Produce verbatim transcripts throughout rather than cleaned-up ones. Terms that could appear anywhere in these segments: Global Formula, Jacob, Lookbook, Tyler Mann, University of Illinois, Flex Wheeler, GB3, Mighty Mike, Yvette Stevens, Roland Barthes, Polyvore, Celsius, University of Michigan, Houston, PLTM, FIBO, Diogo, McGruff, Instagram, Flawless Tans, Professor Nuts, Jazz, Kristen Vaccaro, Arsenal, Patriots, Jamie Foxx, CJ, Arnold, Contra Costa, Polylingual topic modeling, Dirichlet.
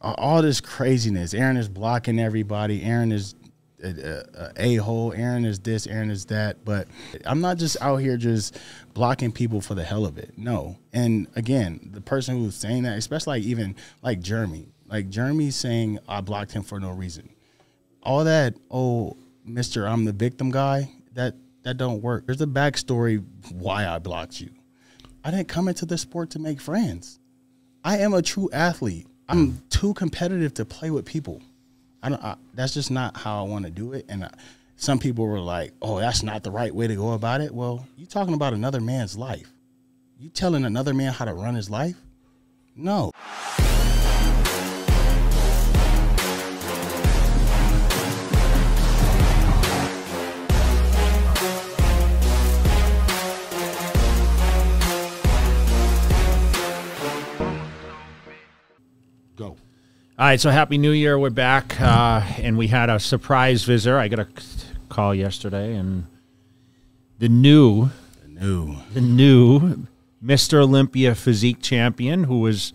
all this craziness. Erin is blocking everybody. Erin is a, a, a hole. Erin is this. Erin is that. But I'm not just out here just blocking people for the hell of it. No. And again, the person who's saying that, especially like even like Jeremy, like Jeremy saying I blocked him for no reason. All that, oh, Mister I'm the victim guy, that that don't work. There's a backstory why I blocked you. I didn't come into this sport to make friends. I am a true athlete. I'm mm. too competitive to play with people. I don't. I, that's just not how I want to do it. And I, some people were like, "Oh, that's not the right way to go about it." Well, you talking about another man's life? You telling another man how to run his life? No. All right, so Happy New Year. We're back, uh, and we had a surprise visitor. I got a call yesterday, and the new, the new, the new Mister Olympia physique champion, who was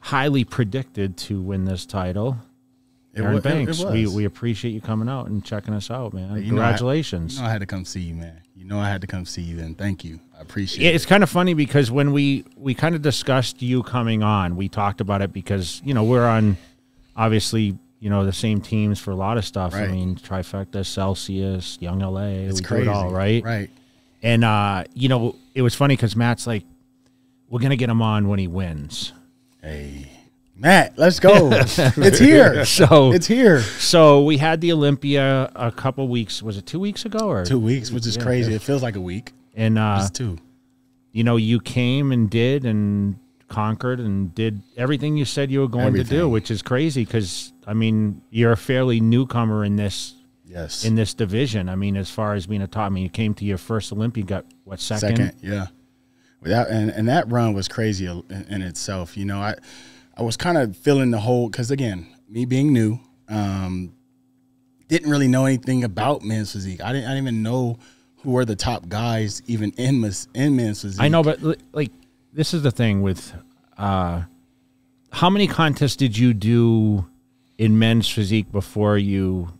highly predicted to win this title, Erin Banks. It, it we, we appreciate you coming out and checking us out, man. You Congratulations. Know I, you know I had to come see you, man. You know I had to come see you, and thank you. I appreciate it. It's kind of funny because when we, we kind of discussed you coming on, we talked about it because, you know, we're on, obviously, you know, the same teams for a lot of stuff. Right. I mean, Trifecta, Celsius, Young L A. It's we crazy. Do it all, right? Right. And, uh, you know, it was funny because Matt's like, we're going to get him on when he wins. Hey. Matt, let's go. It's here. So it's here. So we had the Olympia a couple weeks. Was it two weeks ago? Or two weeks, which is yeah, crazy. It feels like a week. And uh, two. You know, you came and did and conquered and did everything you said you were going everything. to do, which is crazy because I mean you're a fairly newcomer in this. Yes. In this division, I mean, as far as being a top, I mean, you came to your first Olympia, got what second? Second, yeah. Without and and that run was crazy in, in itself. You know, I I was kind of feeling the whole because again, me being new, um, didn't really know anything about men's physique. I didn't I didn't even know. Who are the top guys even in in men's physique. I know, but like this is the thing with uh, how many contests did you do in men's physique before you,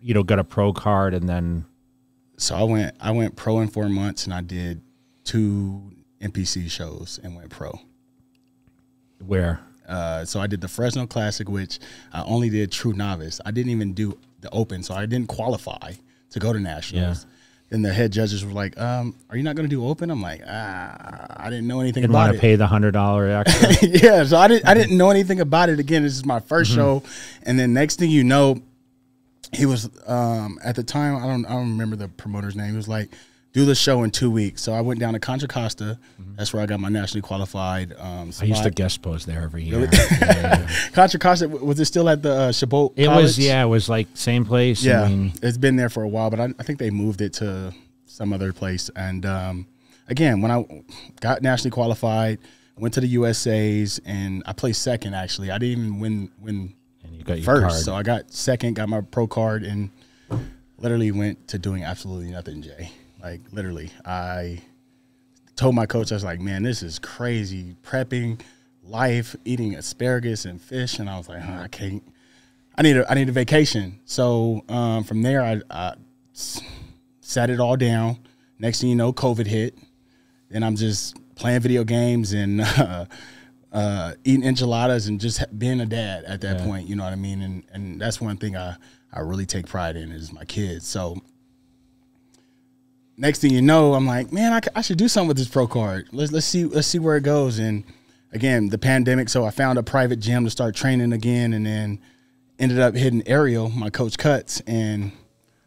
you know, got a pro card and then? So I went I went pro in four months and I did two N P C shows and went pro. Where? Uh, so I did the Fresno Classic, which I only did true novice. I didn't even do the open, so I didn't qualify to go to nationals. Yeah. And the head judges were like, um, are you not going to do open? I'm like, ah, I didn't know anything didn't about it. Didn't want to pay the one hundred dollar extra. Yeah, so I didn't, I didn't know anything about it. Again, this is my first mm-hmm. show. And then next thing you know, he was, um, at the time, I don't I don't remember the promoter's name. He was like, do the show in two weeks. So I went down to Contra Costa. Mm-hmm. That's where I got my nationally qualified. Um, I used to guest pose there every year. yeah, yeah. Contra Costa, was it still at the uh, Chabot It College? was, yeah. It was like same place. Yeah, I mean, it's been there for a while, but I, I think they moved it to some other place. And um, again, when I got nationally qualified, went to the U S A's, and I placed second. Actually, I didn't even win win and you got first, your card. So I got second, got my pro card, and literally went to doing absolutely nothing, Jay. Like, literally, I told my coach, I was like, man, this is crazy. Prepping, life, eating asparagus and fish. And I was like, huh, I can't. I need a, I need a vacation. So um, from there, I, I sat it all down. Next thing you know, COVID hit. And I'm just playing video games and uh, uh, eating enchiladas and just being a dad at that yeah. point. You know what I mean? And, and that's one thing I, I really take pride in is my kids. So. Next thing you know, I'm like, man, I, I should do something with this pro card. Let's let's see let's see where it goes. And again, the pandemic. So I found a private gym to start training again, and then ended up hitting Ariel, my coach Cuts, and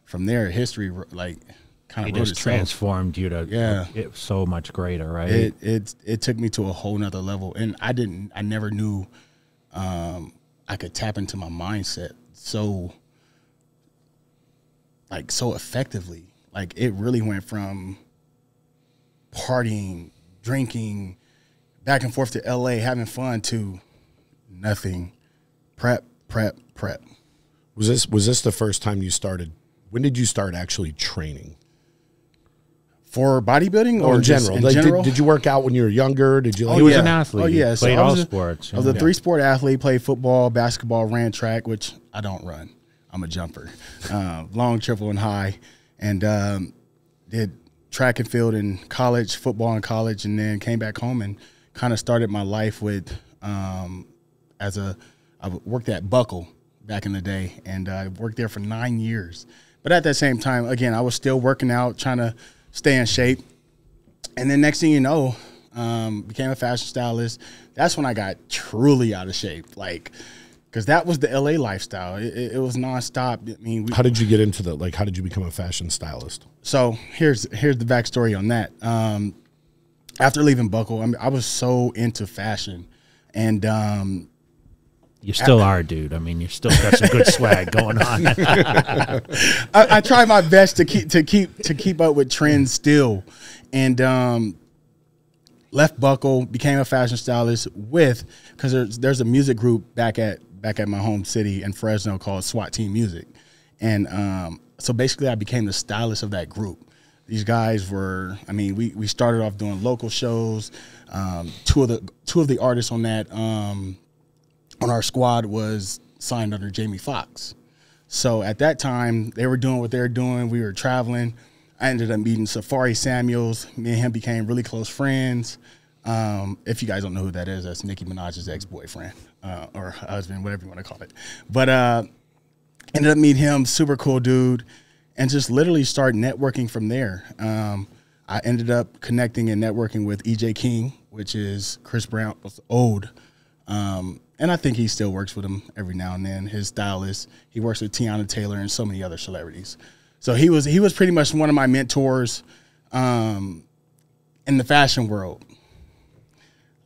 from there, history like kind of just transformed you to yeah, it, so much greater, right? It it it took me to a whole nother level, and I didn't, I never knew um, I could tap into my mindset so like so effectively. Like, it really went from partying, drinking, back and forth to L A, having fun, to nothing. Prep, prep, prep. Was this was this the first time you started? When did you start actually training? For bodybuilding or, or in general? In like, general? Did, did you work out when you were younger? Did you? Like, oh, he was yeah. an athlete. Oh, yeah. So played all sports. I was a yeah. three-sport athlete, played football, basketball, ran track, which I don't run. I'm a jumper. uh, long, triple, and high. And um, did track and field in college, football in college, and then came back home and kind of started my life with um, as a – I worked at Buckle back in the day, and I uh, worked there for nine years. But at that same time, again, I was still working out, trying to – stay in shape. And then next thing you know, um, became a fashion stylist. That's when I got truly out of shape. Like, because that was the L A lifestyle. It, it, it was nonstop. I mean, we, how did you get into the, like, how did you become a fashion stylist? So here's here's the backstory on that. Um, after leaving Buckle, I mean, I was so into fashion. And um, you still are, dude. I mean, you still got some good swag going on. I, I try my best to keep to keep to keep up with trends still, and um, left Buckle, became a fashion stylist with because there's there's a music group back at back at my home city in Fresno called SWAT Team Music, and um, so basically I became the stylist of that group. These guys were, I mean, we we started off doing local shows. Um, two of the two of the artists on that. Um, on our squad was signed under Jamie Foxx. So at that time, they were doing what they were doing. We were traveling. I ended up meeting Safari Samuels. Me and him became really close friends. Um, if you guys don't know who that is, that's Nicki Minaj's ex-boyfriend uh, or husband, whatever you want to call it. But uh, ended up meeting him, super cool dude, and just literally started networking from there. Um, I ended up connecting and networking with E J King, which is Chris Brown's old um and I think he still works with him every now and then. His stylist, he works with Teyana Taylor and so many other celebrities. So he was he was pretty much one of my mentors um, in the fashion world.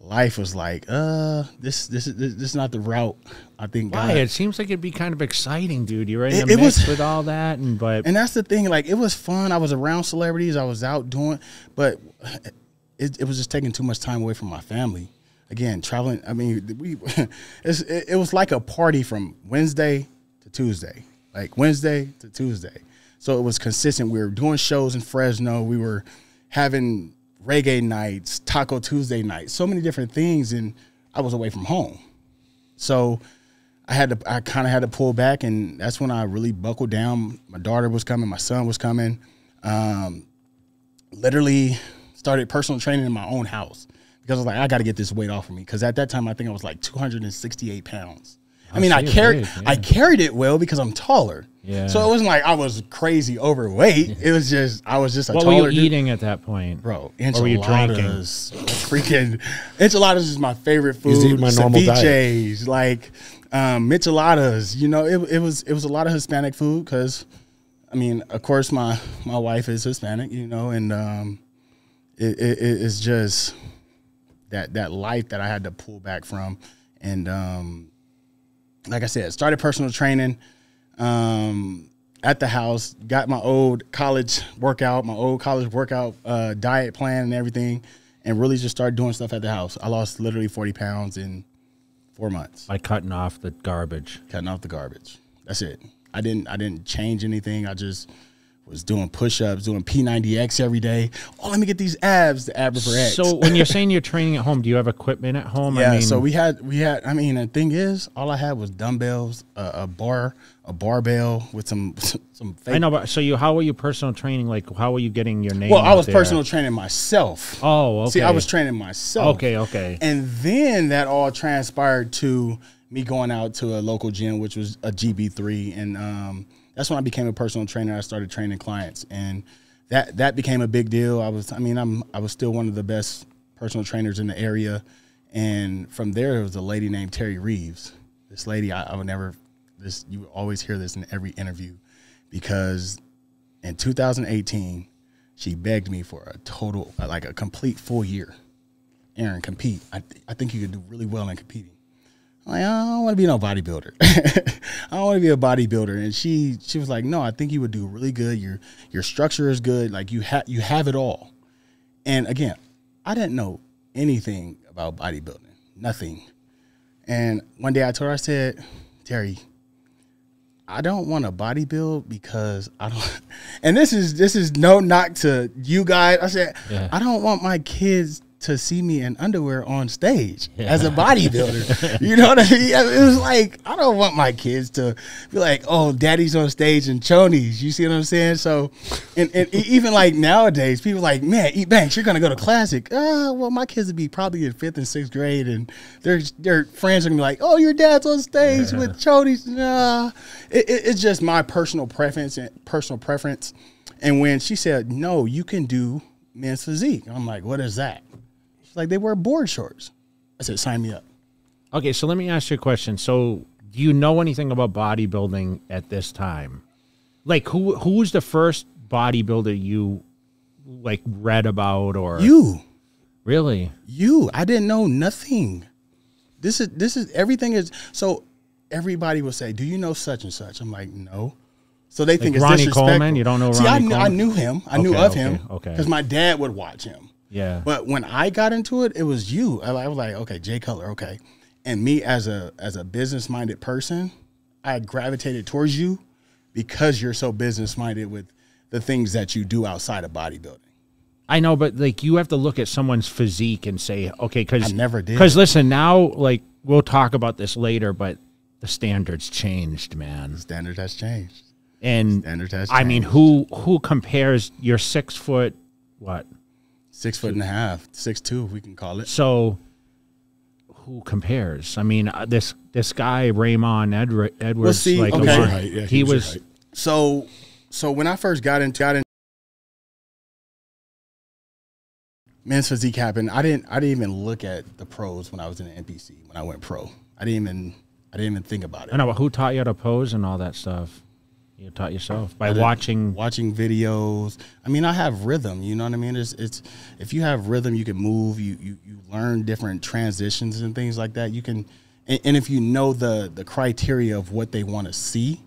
Life was like, uh, this this is this, this is not the route I think. Why? God. It seems like it'd be kind of exciting, dude. You're in the mix was, with all that, and but and that's the thing. Like it was fun. I was around celebrities. I was out doing, but it, it was just taking too much time away from my family. Again, traveling, I mean, we, it's, it, it was like a party from Wednesday to Tuesday, like Wednesday to Tuesday. So it was consistent. We were doing shows in Fresno. We were having reggae nights, Taco Tuesday nights, so many different things, and I was away from home. So I had to, I kind of had to pull back, and that's when I really buckled down. My daughter was coming. My son was coming. Um, literally started personal training in my own house. Because I was like, I got to get this weight off of me. Because at that time, I think I was like two hundred sixty-eight pounds. I, I mean, I carried, yeah. I carried it well because I'm taller. Yeah. So it wasn't like I was crazy overweight. It was just, I was just a what taller What were you dude. eating at that point? Bro, enchiladas. Or were you drinking? Freaking, enchiladas is my favorite food. He's eating my normal ceviches, diet. Like, um, micheladas. You know, it, it, was, it was a lot of Hispanic food because, I mean, of course, my, my wife is Hispanic, you know, and um, it, it, it's just... That, that life that I had to pull back from. And um, like I said, started personal training um, at the house, got my old college workout, my old college workout uh, diet plan and everything, and really just started doing stuff at the house. I lost literally forty pounds in four months. By cutting off the garbage. Cutting off the garbage. That's it. I didn't, I didn't change anything. I just... was doing push-ups, doing P ninety X every day. Oh, let me get these abs, the ab for X. So when you're saying you're training at home, do you have equipment at home? Yeah, I mean, so we had, we had. I mean, the thing is, all I had was dumbbells, uh, a bar, a barbell with some some fake. I know, but so you, how were you personal training? Like, how were you getting your name? Well, I was there? personal training myself. Oh, okay. See, I was training myself. Okay, okay. And then that all transpired to me going out to a local gym, which was a G B three, and um. That's when I became a personal trainer. I started training clients, and that that became a big deal. I was, I mean, I'm I was still one of the best personal trainers in the area, and from there there was a lady named Terry Reeves. This lady, I, I would never, this you would always hear this in every interview, because in two thousand eighteen she begged me for a total, like a complete full year. Erin, compete. I th I think you could do really well in competing. Like, I don't want to be no bodybuilder. I don't want to be a bodybuilder. And she she was like, no, I think you would do really good. Your your structure is good. Like you have you have it all. And again, I didn't know anything about bodybuilding, nothing. And one day I told her, I said, Terry, I don't want to bodybuild because I don't, and this is this is no knock to you guys. I said yeah. I don't want my kids to see me in underwear on stage yeah. as a bodybuilder. You know what I mean? It was like, I don't want my kids to be like, oh, daddy's on stage and chonies. You see what I'm saying? So, and, and even like nowadays, people are like, man, E. Banks, you're going to go to Classic. Uh, well, my kids would be probably in fifth and sixth grade, and their, their friends are going to be like, oh, your dad's on stage yeah. with chonies. Nah, it, it, it's just my personal preference and personal preference. And when she said, no, you can do men's physique, I'm like, what is that? Like, they wear board shorts. I said, sign me up. Okay, so let me ask you a question. So do you know anything about bodybuilding at this time? Like, who who was the first bodybuilder you, like, read about? Or you. Really? You. I didn't know nothing. This is, this is, everything is, so everybody will say, do you know such and such? I'm like, no. So they like think it's Ronnie Coleman? You don't know See, Ronnie I, Coleman? I knew him. I okay, knew of okay, him. Okay. Because my dad would watch him. Yeah. But when I got into it, it was you. I, I was like, okay, Jay Cutler, okay. And me as a as a business-minded person, I gravitated towards you because you're so business-minded with the things that you do outside of bodybuilding. I know, but, like, you have to look at someone's physique and say, okay, because I never did. Because, listen, now, like, we'll talk about this later, but the standards changed, man. The standard has changed. And, standard has changed. I mean, who, who compares your six-foot, what? Six foot and a half, six two, if we can call it. So, who compares? I mean, uh, this this guy Raymond Edward, Edwards, well, see, like, okay. right. yeah, he, he was, was right. so. So when I first got into, got into men's physique happened. I didn't. I didn't even look at the pros when I was in the N P C. When I went pro, I didn't even. I didn't even think about it. I know, but who taught you how to pose and all that stuff? You taught yourself by watching watching videos. I mean, I have rhythm. You know what I mean? It's it's if you have rhythm, you can move. You you you learn different transitions and things like that. You can, and, and if you know the the criteria of what they want to see,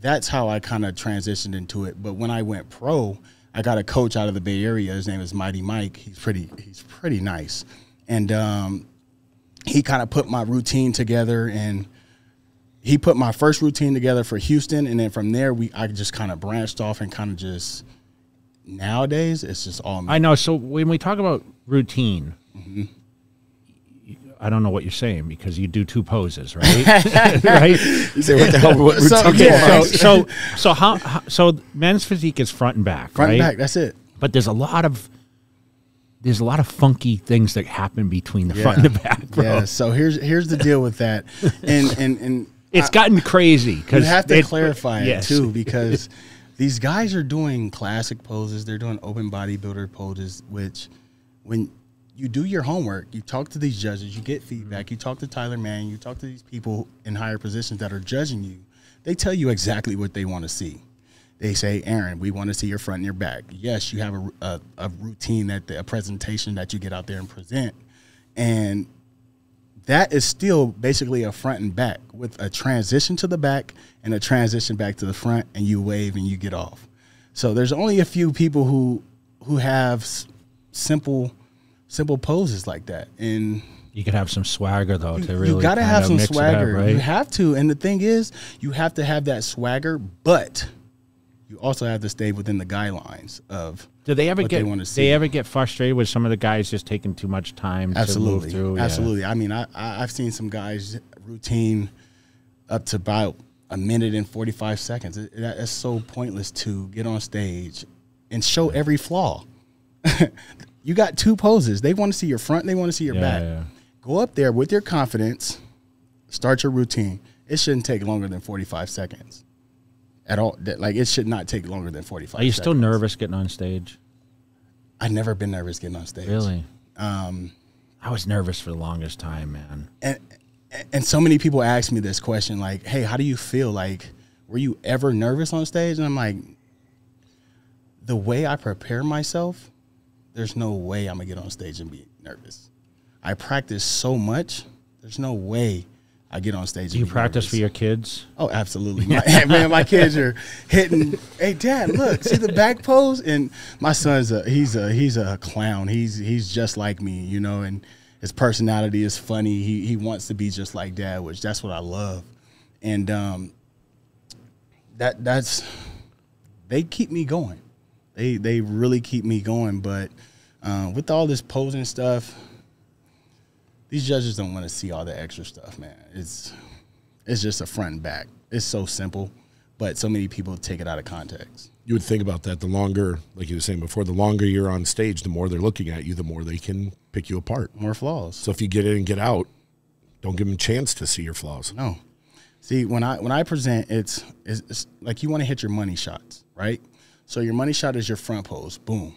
that's how I kind of transitioned into it. But when I went pro, I got a coach out of the Bay Area. His name is Mighty Mike. He's pretty he's pretty nice, and um, he kind of put my routine together and. He put my first routine together for Houston, and then from there, we I just kind of branched off and kind of just nowadays it's just all. Me. I know. So when we talk about routine, mm-hmm. I don't know what you're saying because you do two poses, right? Right? You say what the hell? What routine so, yeah. so, so so how, how so men's physique is front and back, front right? and back. That's it. But there's a lot of there's a lot of funky things that happen between the yeah. front and the back. Bro. Yeah. So here's here's the deal with that, and and and. It's gotten crazy. Because you have to clarify it, too, because these guys are doing classic poses. They're doing open bodybuilder poses, which when you do your homework, you talk to these judges, you get feedback, you talk to Tyler Mann, you talk to these people in higher positions that are judging you. They tell you exactly what they want to see. They say, Aaron, we want to see your front and your back. Yes, you have a, a, a routine, that the, a presentation that you get out there and present. And that is still basically a front and back with a transition to the back and a transition back to the front, and you wave and you get off. So there's only a few people who who have simple simple poses like that. And you could have some swagger though you, to really. You gotta have some swagger. Up, right? You have to. And the thing is, you have to have that swagger, but you also have to stay within the guidelines of. Do they ever get? They, they ever get frustrated with some of the guys just taking too much time? Absolutely, to move through? absolutely. Yeah. I mean, I, I I've seen some guys routine up to about a minute and forty five seconds. It, it, it's so pointless to get on stage and show every flaw. You got two poses. They want to see your front. And they want to see your yeah, back. Yeah. Go up there with your confidence. Start your routine. It shouldn't take longer than forty five seconds. At all, that, like it should not take longer than forty-five. Are you seconds. Still nervous getting on stage? I've never been nervous getting on stage. Really? Um, I was nervous for the longest time, man. And and so many people ask me this question, like, "Hey, how do you feel? Like, were you ever nervous on stage?" And I'm like, the way I prepare myself, there's no way I'm gonna get on stage and be nervous. I practice so much. There's no way. I get on stage. Do you practice nervous. for your kids? Oh, absolutely. My, man, my kids are hitting. Hey, Dad, look, see the back pose. And my son's a he's a he's a clown. He's he's just like me, you know. And his personality is funny. He he wants to be just like Dad, which that's what I love. And um, that that's they keep me going. They they really keep me going. But uh, with all this posing stuff, these judges don't want to see all the extra stuff, man. It's it's just a front and back. It's so simple, but so many people take it out of context. You would think about that. The longer, like you were saying before, the longer you're on stage, the more they're looking at you, the more they can pick you apart. More flaws. So if you get in and get out, don't give them a chance to see your flaws. No. See, when I when I present, it's, it's, it's like you want to hit your money shots, right? So your money shot is your front pose, boom.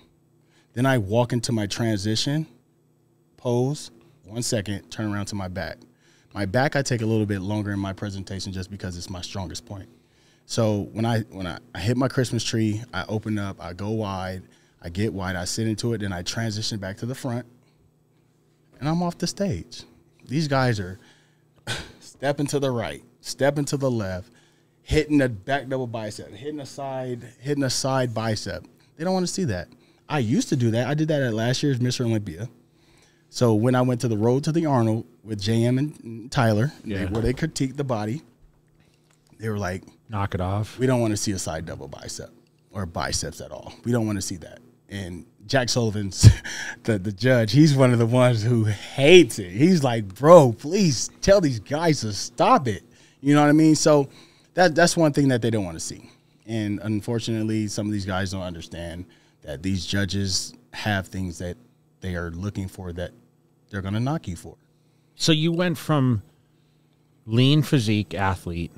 Then I walk into my transition, pose, one second, turn around to my back. My back I take a little bit longer in my presentation just because it's my strongest point. So when I when I, I hit my Christmas tree, I open up, I go wide, I get wide, I sit into it, then I transition back to the front, and I'm off the stage. These guys are stepping to the right, stepping to the left, hitting a back double bicep, hitting a side, hitting a side bicep. They don't want to see that. I used to do that. I did that at last year's Mister Olympia. So when I went to the Road to the Arnold with J M and Tyler, yeah. they, where they critiqued the body, they were like, knock it off. We don't want to see a side double bicep or biceps at all. We don't want to see that. And Jack Sullivan's the, the judge. He's one of the ones who hates it. He's like, bro, please tell these guys to stop it. You know what I mean? So that that's one thing that they don't want to see. And unfortunately, some of these guys don't understand that these judges have things that they are looking for that they're going to knock you for. So you went from lean physique athlete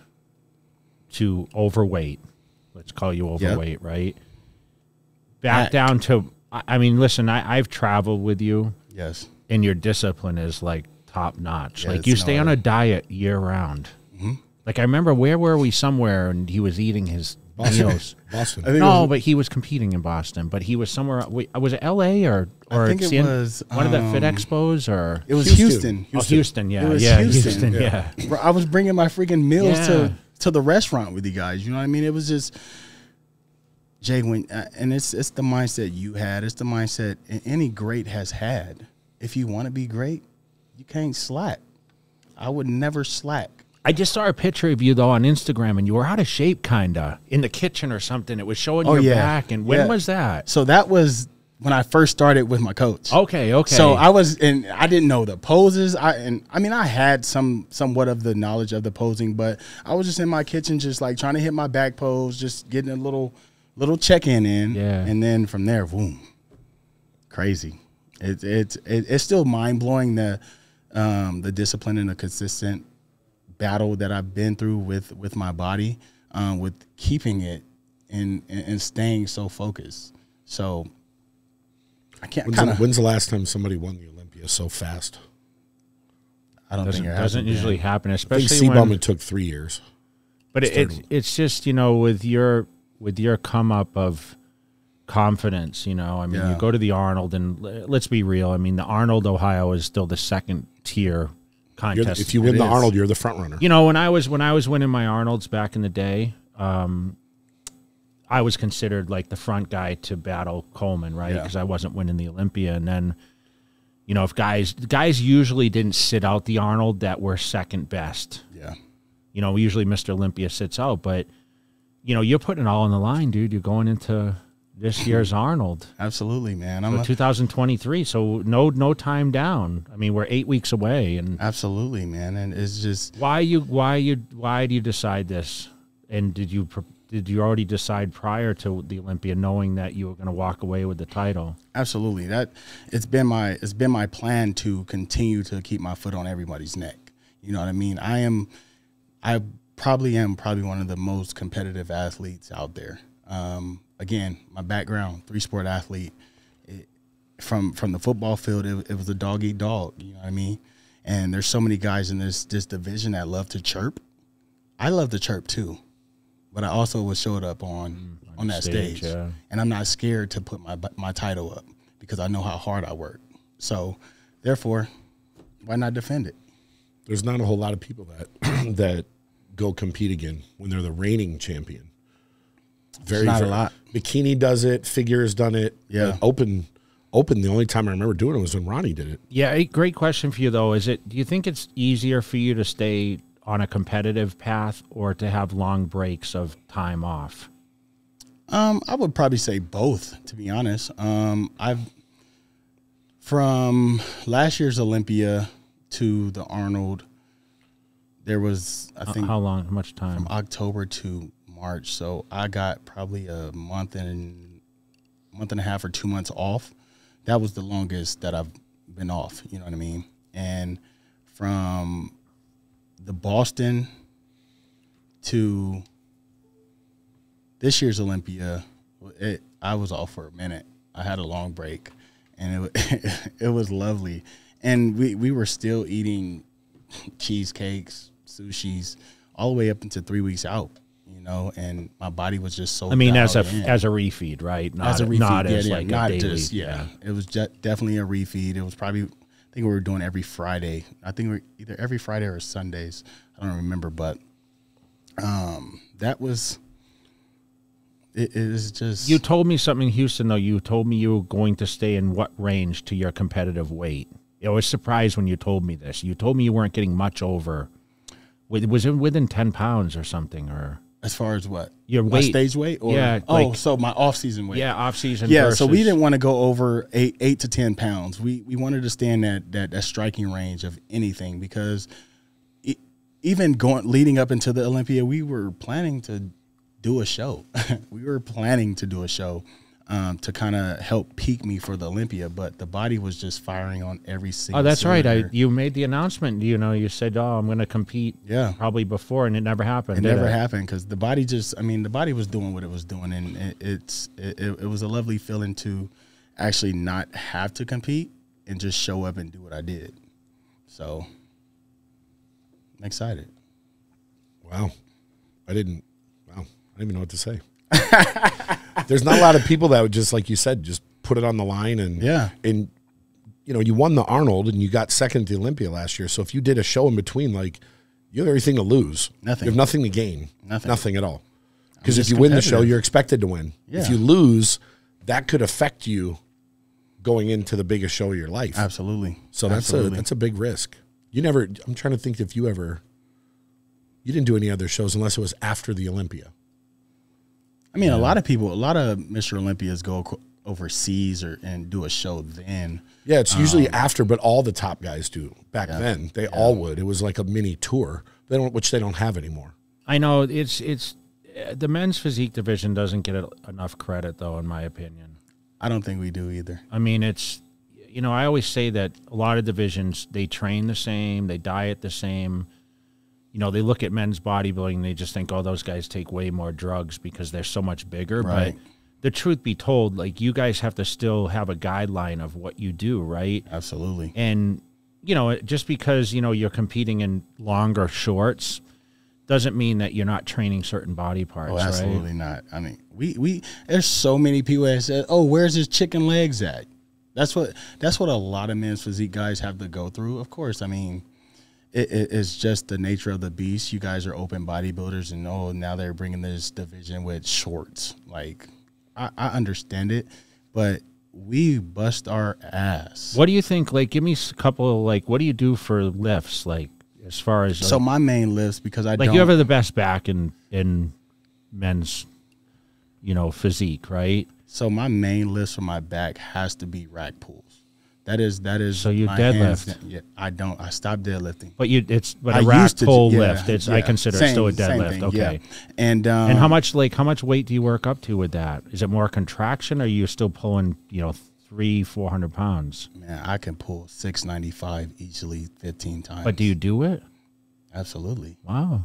to overweight. Let's call you overweight, yep. right? Back, Back down to, I mean, listen, I, I've traveled with you. Yes. And your discipline is like top notch. Yeah, like you stay no on way. a diet year round. Mm-hmm. Like I remember, where were we somewhere and he was eating his Boston. meals. Boston. I think no, was, but he was competing in Boston. But he was somewhere. Was it L A or or I think it was, one um, of the Fit Expos or it was Houston. Houston. Houston. Oh, Houston. Yeah, it was yeah, Houston. Houston yeah. yeah. Bro, I was bringing my freaking meals yeah. to to the restaurant with you guys. You know what I mean? It was just Jay went, uh, and it's it's the mindset you had. It's the mindset any great has had. If you want to be great, you can't slack. I would never slack. I just saw a picture of you, though, on Instagram, and you were out of shape, kind of, in the kitchen or something. It was showing oh, your yeah. back. And when yeah. was that? So that was when I first started with my coach. Okay, okay. So I was, and I didn't know the poses. I and I mean, I had some somewhat of the knowledge of the posing, but I was just in my kitchen just, like, trying to hit my back pose, just getting a little little check-in in. Yeah. And then from there, boom, crazy. It, it, it, it's still mind-blowing, the, um, the discipline and the consistent battle that I've been through with with my body, um, with keeping it and, and and staying so focused. So I can't. When's, kinda, the, when's the last time somebody won the Olympia so fast? I don't doesn't, think it doesn't usually yet. happen, especially. I think it took three years. But it, it it's just, you know, with your with your come up of confidence, you know. I mean, yeah. you go to the Arnold, and let's be real. I mean, the Arnold, Ohio, is still the second tier contest. If you win the Arnold, you're the front runner. You know, when I was when I was winning my Arnolds back in the day, um, I was considered like the front guy to battle Coleman, right? Because yeah. I wasn't winning the Olympia. And then, you know, if guys guys usually didn't sit out the Arnold that were second best. Yeah. You know, usually Mister Olympia sits out, but you know, you're putting it all on the line, dude. You're going into this year's Arnold. Absolutely, man. I'm so two thousand twenty-three, so no no time down. I mean, we're eight weeks away, and absolutely, man. And it's just why you why you why do you decide this? And did you did you already decide prior to the Olympia, knowing that you were going to walk away with the title? Absolutely. That it's been my it's been my plan to continue to keep my foot on everybody's neck. You know what I mean? I am I probably am probably one of the most competitive athletes out there. Um, again, my background, three-sport athlete, it, from from the football field, it, it was a dog-eat-dog, you know what I mean? And there's so many guys in this, this division that love to chirp. I love to chirp too, but I also was showed up on, mm, on, on that stage. stage. Yeah. And I'm not scared to put my, my title up because I know how hard I work. So, therefore, why not defend it? There's not a whole lot of people that, that go compete again when they're the reigning champion. Very, not very, a lot. Bikini does it. Figure's done it. Yeah. Open, open. The only time I remember doing it was when Ronnie did it. Yeah. A great question for you, though. Is it? Do you think it's easier for you to stay on a competitive path or to have long breaks of time off? Um, I would probably say both, to be honest. Um, I've from last year's Olympia to the Arnold, there was, I think, how long, how much time? From October to March. So I got probably a month and month and a half or two months off. That was the longest that I've been off. You know what I mean? And from the Boston to this year's Olympia, it, I was off for a minute. I had a long break, and it it was lovely. And we, we were still eating cheesecakes, sushis, all the way up into three weeks out, you know, and my body was just so, I mean, as a, in. as a refeed, right? Not as a refeed, not yeah, as yeah, like not a daily, just, yeah. yeah. It was just definitely a refeed. It was probably, I think we were doing every Friday. I think we were either every Friday or Sundays. I don't remember, but um, that was, it is just. You told me something in Houston, though. You told me you were going to stay in what range to your competitive weight? I was surprised when you told me this. You told me you weren't getting much over. Was it within ten pounds or something? Or as far as what? Your weight. My stage weight? Or, yeah. Oh, like, so my off-season weight. Yeah, off-season. Yeah, versus, so we didn't want to go over eight, eight to ten pounds. We we wanted to stay in that, that, that striking range of anything, because it, even going leading up into the Olympia, we were planning to do a show. we were planning to do a show. Um, to kind of help peak me for the Olympia, but the body was just firing on every single. Oh, that's cylinder. right. I, you made the announcement. You know, you said, "Oh, I'm going to compete." Yeah, probably before, and it never happened. It never it? happened because the body just. I mean, the body was doing what it was doing, and it, it's it, it was a lovely feeling to actually not have to compete and just show up and do what I did. So, I'm excited. Wow, I didn't. Wow, I didn't even know what to say. There's not a lot of people that would just, like you said, just put it on the line. And, yeah. and you know, you won the Arnold and you got second at the Olympia last year. So if you did a show in between, like, you have everything to lose. Nothing. You have nothing to gain. Nothing. Nothing at all. Because if you win the show, you're expected to win. Yeah. If you lose, that could affect you going into the biggest show of your life. Absolutely. So that's, Absolutely. A, that's a big risk. You never, I'm trying to think if you ever, you didn't do any other shows unless it was after the Olympia. I mean, yeah. a lot of people, a lot of Mister Olympias go overseas or and do a show then. Yeah, it's usually um, after, but all the top guys do. Back yeah, then, they yeah. all would. It was like a mini tour, they don't, which they don't have anymore. I know. It's it's the men's physique division doesn't get enough credit, though, in my opinion. I don't think we do either. I mean, it's, you know, I always say that a lot of divisions, they train the same, they diet the same. You know, they look at men's bodybuilding and they just think, oh, those guys take way more drugs because they're so much bigger. Right. But the truth be told, like, you guys have to still have a guideline of what you do, right? Absolutely. And, you know, just because, you know, you're competing in longer shorts doesn't mean that you're not training certain body parts. Oh, absolutely right? not. I mean, we, we, there's so many people that said, oh, where's his chicken legs at? That's what, that's what a lot of men's physique guys have to go through. Of course, I mean, It, it, it's just the nature of the beast. You guys are open bodybuilders, and oh, now they're bringing this division with shorts. Like, I, I understand it, but we bust our ass. What do you think? Like, give me a couple of, like, what do you do for lifts? Like, as far as, like, so my main lifts, because I like don't, you have the best back in in men's, you know, physique, right? So my main lifts for my back has to be rack pulls. That is that is so you deadlift. Hands, yeah, I don't. I stopped deadlifting. But you, it's but a I rack pull yeah, lift. It's yeah. I consider same, it still a deadlift. Thing, okay. Yeah. And um, and how much like how much weight do you work up to with that? Is it more contraction, or are you still pulling, you know, three four hundred pounds? Man, I can pull six ninety five easily, fifteen times. But do you do it? Absolutely. Wow.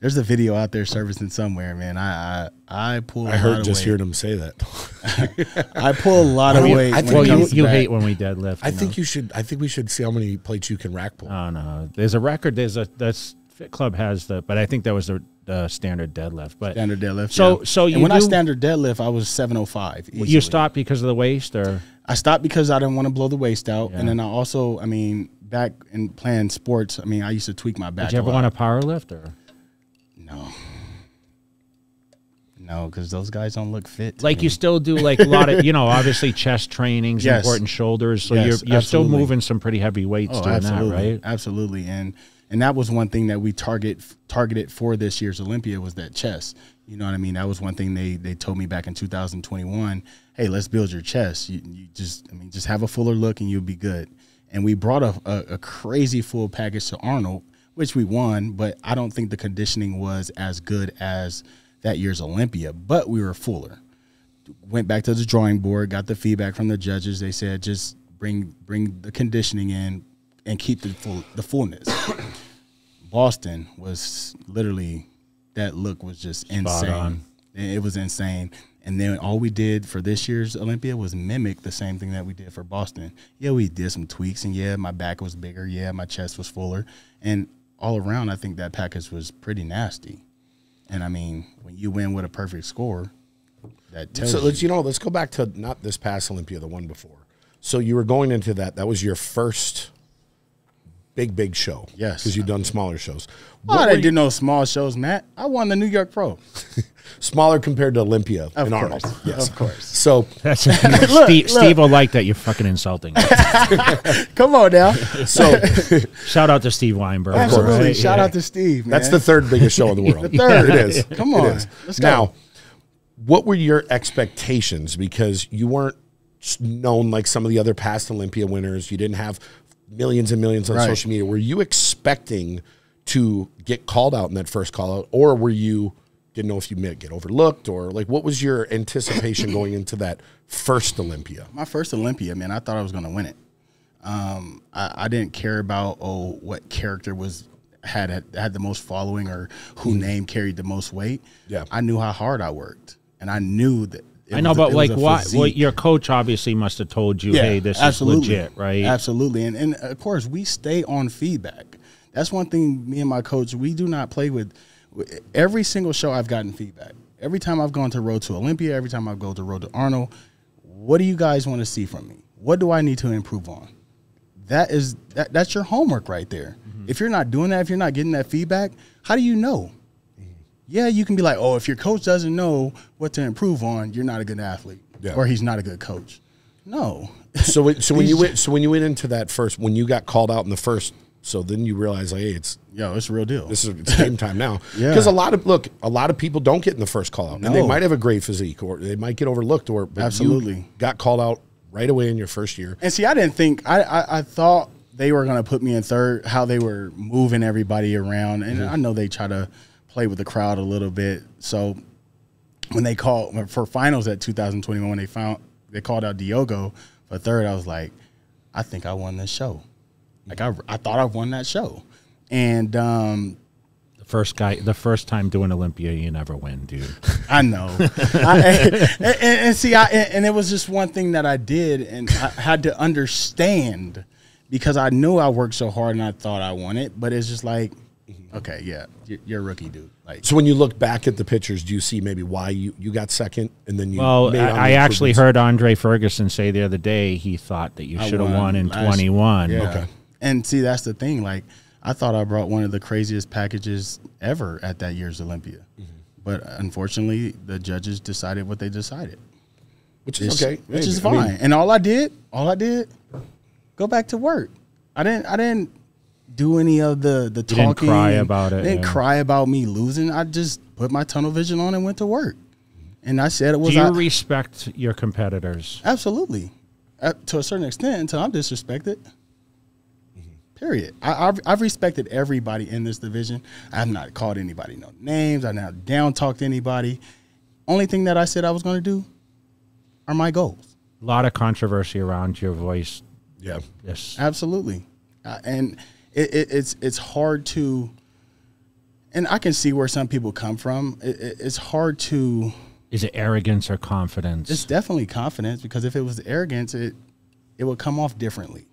There's a video out there servicing somewhere, man. I I, I pull. I a heard lot of just weight. heard him say that. I pull a lot I mean, of weight. I think well, you, you hate when we deadlift. I you think know? you should. I think we should see how many plates you can rack pull. Oh no, there's a record. There's a that's Fit Club has the, but I think that was the, the standard deadlift. But standard deadlift. So yeah. so you and when do, I standard deadlift, I was seven oh five. Easily. You stopped because of the waist, or I stopped because I didn't want to blow the waist out, yeah. and then I also, I mean. Back in playing sports, I mean, I used to tweak my back. Did you ever want a power lifter? No. No, because those guys don't look fit. Like, me. you still do, like, a lot of, you know, obviously chest training's yes. important, shoulders. So yes, you're, you're still moving some pretty heavy weights oh, doing absolutely. that, right? Absolutely. And, And that was one thing that we target targeted for this year's Olympia, was that chest. You know what I mean? That was one thing they they told me back in two thousand twenty-one. Hey, let's build your chest. You, you just I mean, just have a fuller look and you'll be good. And we brought a, a, a crazy full package to Arnold, which we won, but I don't think the conditioning was as good as that year's Olympia, but we were fuller. Went back to the drawing board, got the feedback from the judges. They said, just bring bring the conditioning in and keep the full, the fullness. Boston was literally, that look was just Spot insane. On. It was insane. And then all we did for this year's Olympia was mimic the same thing that we did for Boston. Yeah, we did some tweaks, and yeah, my back was bigger. Yeah, my chest was fuller. And all around, I think that package was pretty nasty. And, I mean, when you win with a perfect score, that tells so, you. Let's, you know, let's go back to not this past Olympia, the one before. So you were going into that. That was your first big, big show. Yes. Because you've done smaller shows. What I didn't do no small shows, Matt. I won the New York Pro. Smaller compared to Olympia of and course. Arnold. Yes, of course. So that's a, Steve, look, Steve look. will like that. You're fucking insulting. Come on now. So shout out to Steve Weinberg. Absolutely. Right? Shout yeah. out to Steve. Man. That's the third biggest show in the world. the third yeah. it is. Come on. It is. Let's go. Now, what were your expectations? Because you weren't known like some of the other past Olympia winners. You didn't have millions and millions on right. social media. Were you expecting to get called out in that first call out, or were you didn't know if you get overlooked, or like what was your anticipation going into that first Olympia? My first Olympia, man, I thought I was going to win it. Um, I, I didn't care about oh what character was had had the most following or who mm. name carried the most weight. Yeah, I knew how hard I worked, and I knew that. It I know, but a, like, why? Well, your coach obviously must have told you, yeah, hey, this absolutely. is legit, right? Absolutely. And, and, of course, we stay on feedback. That's one thing me and my coach, we do not play with. Every single show I've gotten feedback. Every time I've gone to Road to Olympia, every time I go to Road to Arnold, what do you guys want to see from me? What do I need to improve on? That is that, that's your homework right there. Mm-hmm. If you're not doing that, if you're not getting that feedback, how do you know? Yeah, you can be like, oh, if your coach doesn't know what to improve on, you're not a good athlete, yeah. or he's not a good coach. No. So, it, so when you went, so when you went into that first, when you got called out in the first, so then you realize, like, hey, it's yo, it's a real deal. This is it's game time now. yeah. Because a lot of look, a lot of people don't get in the first call out, no. and they might have a great physique, or they might get overlooked, or but absolutely you got called out right away in your first year. And see, I didn't think I, I, I thought they were going to put me in third. How they were moving everybody around, and mm-hmm. I know they try to play with the crowd a little bit. So when they called for finals at two thousand twenty-one, when they found they called out Diogo for third, I was like, I think I won this show. Like I, I thought I won that show. And um, the first guy, the first time doing Olympia, you never win, dude. I know. I, and, and, and see, I and, and it was just one thing that I did, and I had to understand because I knew I worked so hard and I thought I won it, but it's just like. Okay, yeah, you're a rookie, dude. Like, so when you look back at the pictures, do you see maybe why you, you got second and then you Well, made I, I actually heard Andre Ferguson say the other day he thought that you should have won in twenty-one. Yeah. Okay. And see, that's the thing. Like, I thought I brought one of the craziest packages ever at that year's Olympia. Mm-hmm. But unfortunately, the judges decided what they decided. Which is okay. Which is fine. I mean, and all I did, all I did, go back to work. I didn't, I didn't. do any of the the talking. Didn't cry about it. Didn't yeah. cry about me losing. I just put my tunnel vision on and went to work. And I said it was. Do you I, respect your competitors? Absolutely, uh, to a certain extent. Until I'm disrespected. Mm-hmm. Period. I, I've, I've respected everybody in this division. I've not called anybody no names. I've not down talked anybody. Only thing that I said I was going to do are my goals. A lot of controversy around your voice. Yeah. Yes. Absolutely. Uh, and. It, it, it's it's hard to, and I can see where some people come from. It, it, it's hard to. Is it arrogance or confidence? It's definitely confidence, because if it was arrogance, it it would come off differently.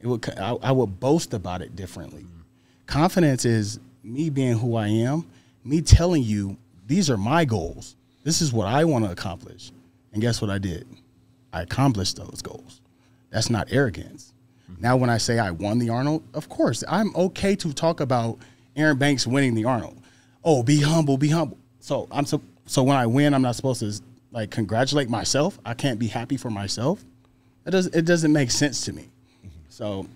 It would I, I would boast about it differently. Mm-hmm. Confidence is me being who I am, me telling you these are my goals. This is what I want to accomplish, and guess what I did? I accomplished those goals. That's not arrogance. Now, when I say I won the Arnold, of course, I'm okay to talk about Erin Banks winning the Arnold. Oh, be humble, be humble. So I'm so, so when I win, I'm not supposed to, like, congratulate myself. I can't be happy for myself. It doesn't, it doesn't make sense to me. Mm-hmm. So,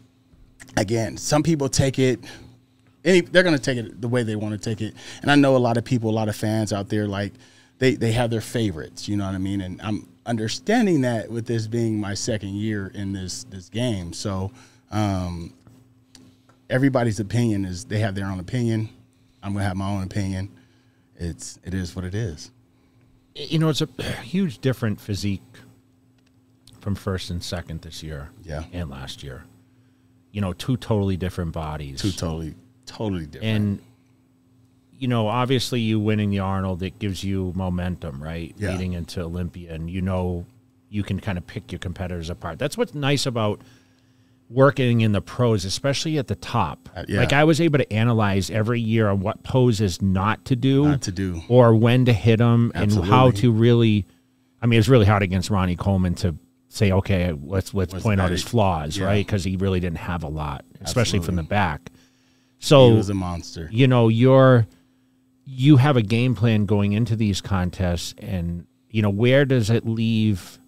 again, some people take it any, they're going to take it the way they want to take it. And I know a lot of people, a lot of fans out there, like they, they have their favorites, you know what I mean? And I'm understanding that with this being my second year in this, this game. So um, everybody's opinion is they have their own opinion. I'm going to have my own opinion. It's, it is what it is. You know, it's a huge different physique from first and second this year. Yeah. And last year. You know, two totally different bodies. Two totally, totally different. And, you know, obviously you winning the Arnold, it gives you momentum, right? Yeah. Leading into Olympia. And, you know, you can kind of pick your competitors apart. That's what's nice about working in the pros, especially at the top. Uh, yeah. Like, I was able to analyze every year on what poses not to do. Not to do. Or when to hit them. Absolutely. And how to really, I mean, it was really hard against Ronnie Coleman to say, okay, let's let's What's point out his flaws, yeah. right? Because he really didn't have a lot, especially Absolutely. From the back. So he was a monster. You know, you're you have a game plan going into these contests, and you know, where does it leave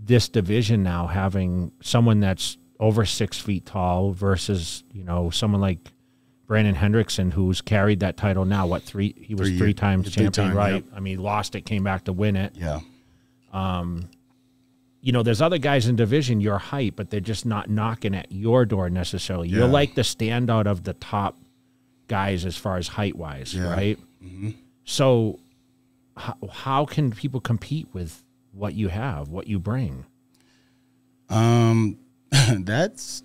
this division now, having someone that's over six feet tall versus, you know, someone like Brandon Hendrickson, who's carried that title now? What three? He was three, three times champion, time, right? Yep. I mean, lost it, came back to win it. Yeah. Um. You know, there's other guys in division your height, but they're just not knocking at your door necessarily. Yeah. You're like the standout of the top guys as far as height-wise, yeah. right? Mm-hmm. So how, how can people compete with what you have, what you bring? Um, that's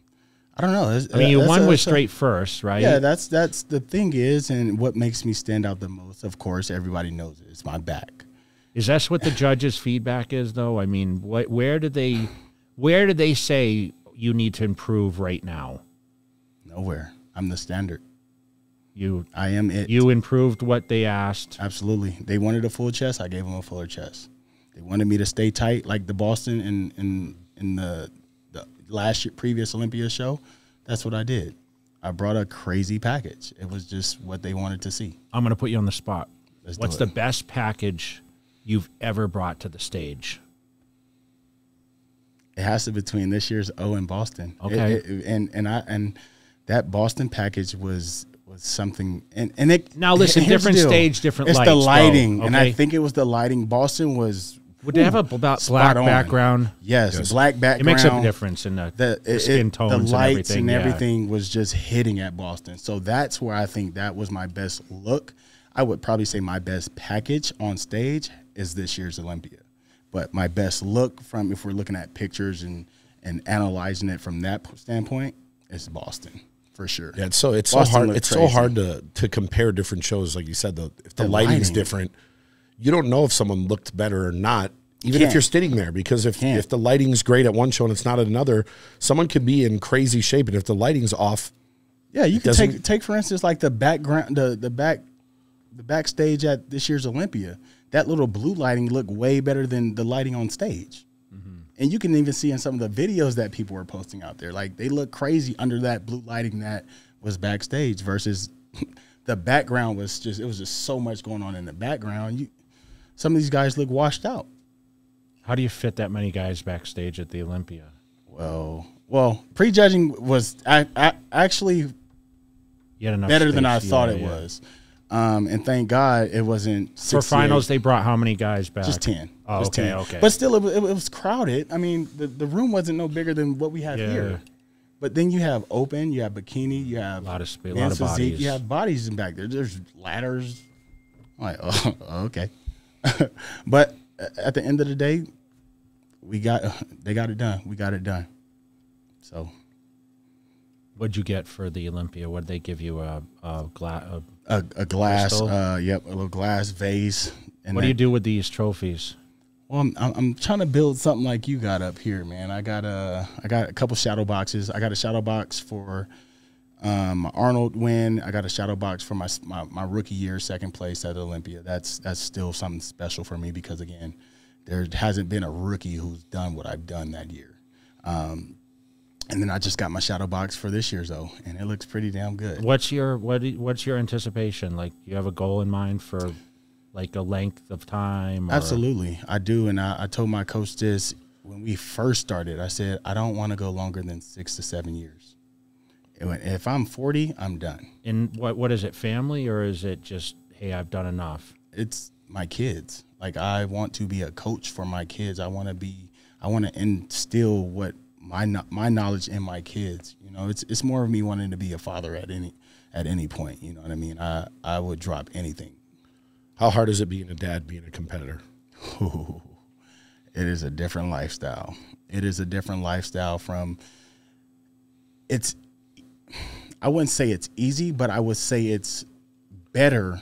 – I don't know. That's, I mean, you that's, won that's, with that's straight a, first, right? Yeah, that's, that's the thing is, and what makes me stand out the most, of course, everybody knows it, it's my back. Is that what the judges' feedback is, though? I mean, what, where did they, where did they say you need to improve right now? Nowhere. I'm the standard. You, I am it. You improved what they asked. Absolutely. They wanted a full chest. I gave them a fuller chest. They wanted me to stay tight, like the Boston and in, in, in the, the last year, previous Olympia show. That's what I did. I brought a crazy package. It was just what they wanted to see. I'm gonna put you on the spot. Let's What's the best package you've ever brought to the stage? It has to be between this year's O and Boston. Okay. It, it, and and I and that Boston package was was something. And and it now listen, different still, stage, different. It's lights, the lighting, okay. And I think it was the lighting. Boston was. Would ooh, they have a about black on. background? Yes, yes, black background. It makes a difference in the, the, the skin it, tones, the lights, and everything, and everything yeah. was just hitting at Boston. So that's where I think that was my best look. I would probably say my best package on stage is this year's Olympia. But my best look from, if we're looking at pictures and, and analyzing it from that standpoint, is Boston, for sure. Yeah, so it's Boston so hard, it's crazy. so hard to, to compare different shows. Like you said, the, if the, the lighting's lighting. different, you don't know if someone looked better or not, even Can't. if you're sitting there. Because if, if the lighting's great at one show and it's not at another, someone could be in crazy shape. And if the lighting's off, yeah, you can take, take, for instance, like the background, the, the back, the backstage at this year's Olympia. That little blue lighting looked way better than the lighting on stage. Mm-hmm. And you can even see in some of the videos that people were posting out there, like they look crazy under that blue lighting that was backstage versus the background was just, it was just so much going on in the background. You, some of these guys look washed out. How do you fit that many guys backstage at the Olympia? Well, well, prejudging was I, I actually better than I thought it was. Um, and thank God it wasn't for finals. They brought how many guys back? Just ten. Oh, just okay, ten. okay. But still, it was, it was crowded. I mean, the, the room wasn't no bigger than what we have yeah. here. But then you have open, you have bikini, you have a lot of space, a lot of physique, bodies. You have bodies in back there. There's ladders. I'm like, oh, okay. But at the end of the day, we got they got it done. We got it done. So, what'd you get for the Olympia? What'd they give you? A, a glass. A, a glass, uh, yep, a little glass vase. And what that, do you do with these trophies? Well, I'm, I'm, I'm trying to build something like you got up here, man. I got a, I got a couple shadow boxes. I got a shadow box for um, my Arnold win. I got a shadow box for my, my my rookie year, second place at Olympia. That's that's still something special for me because again, there hasn't been a rookie who's done what I've done that year. Um, And then I just got my shadow box for this year's though, and it looks pretty damn good. What's your what? What's your anticipation? Like, you have a goal in mind for, like, a length of time? Or? Absolutely, I do. And I, I told my coach this when we first started. I said I don't want to go longer than six to seven years. It went, if I'm forty, I'm done. And what what is it, family, or is it just, hey, I've done enough? It's my kids. Like, I want to be a coach for my kids. I want to be, I want to instill what my my knowledge in my kids. You know, it's it's more of me wanting to be a father at any at any point. You know what I mean? I I would drop anything. How hard is it being a dad, being a competitor? Ooh, it is a different lifestyle. It is a different lifestyle from. It's, I wouldn't say it's easy, but I would say it's better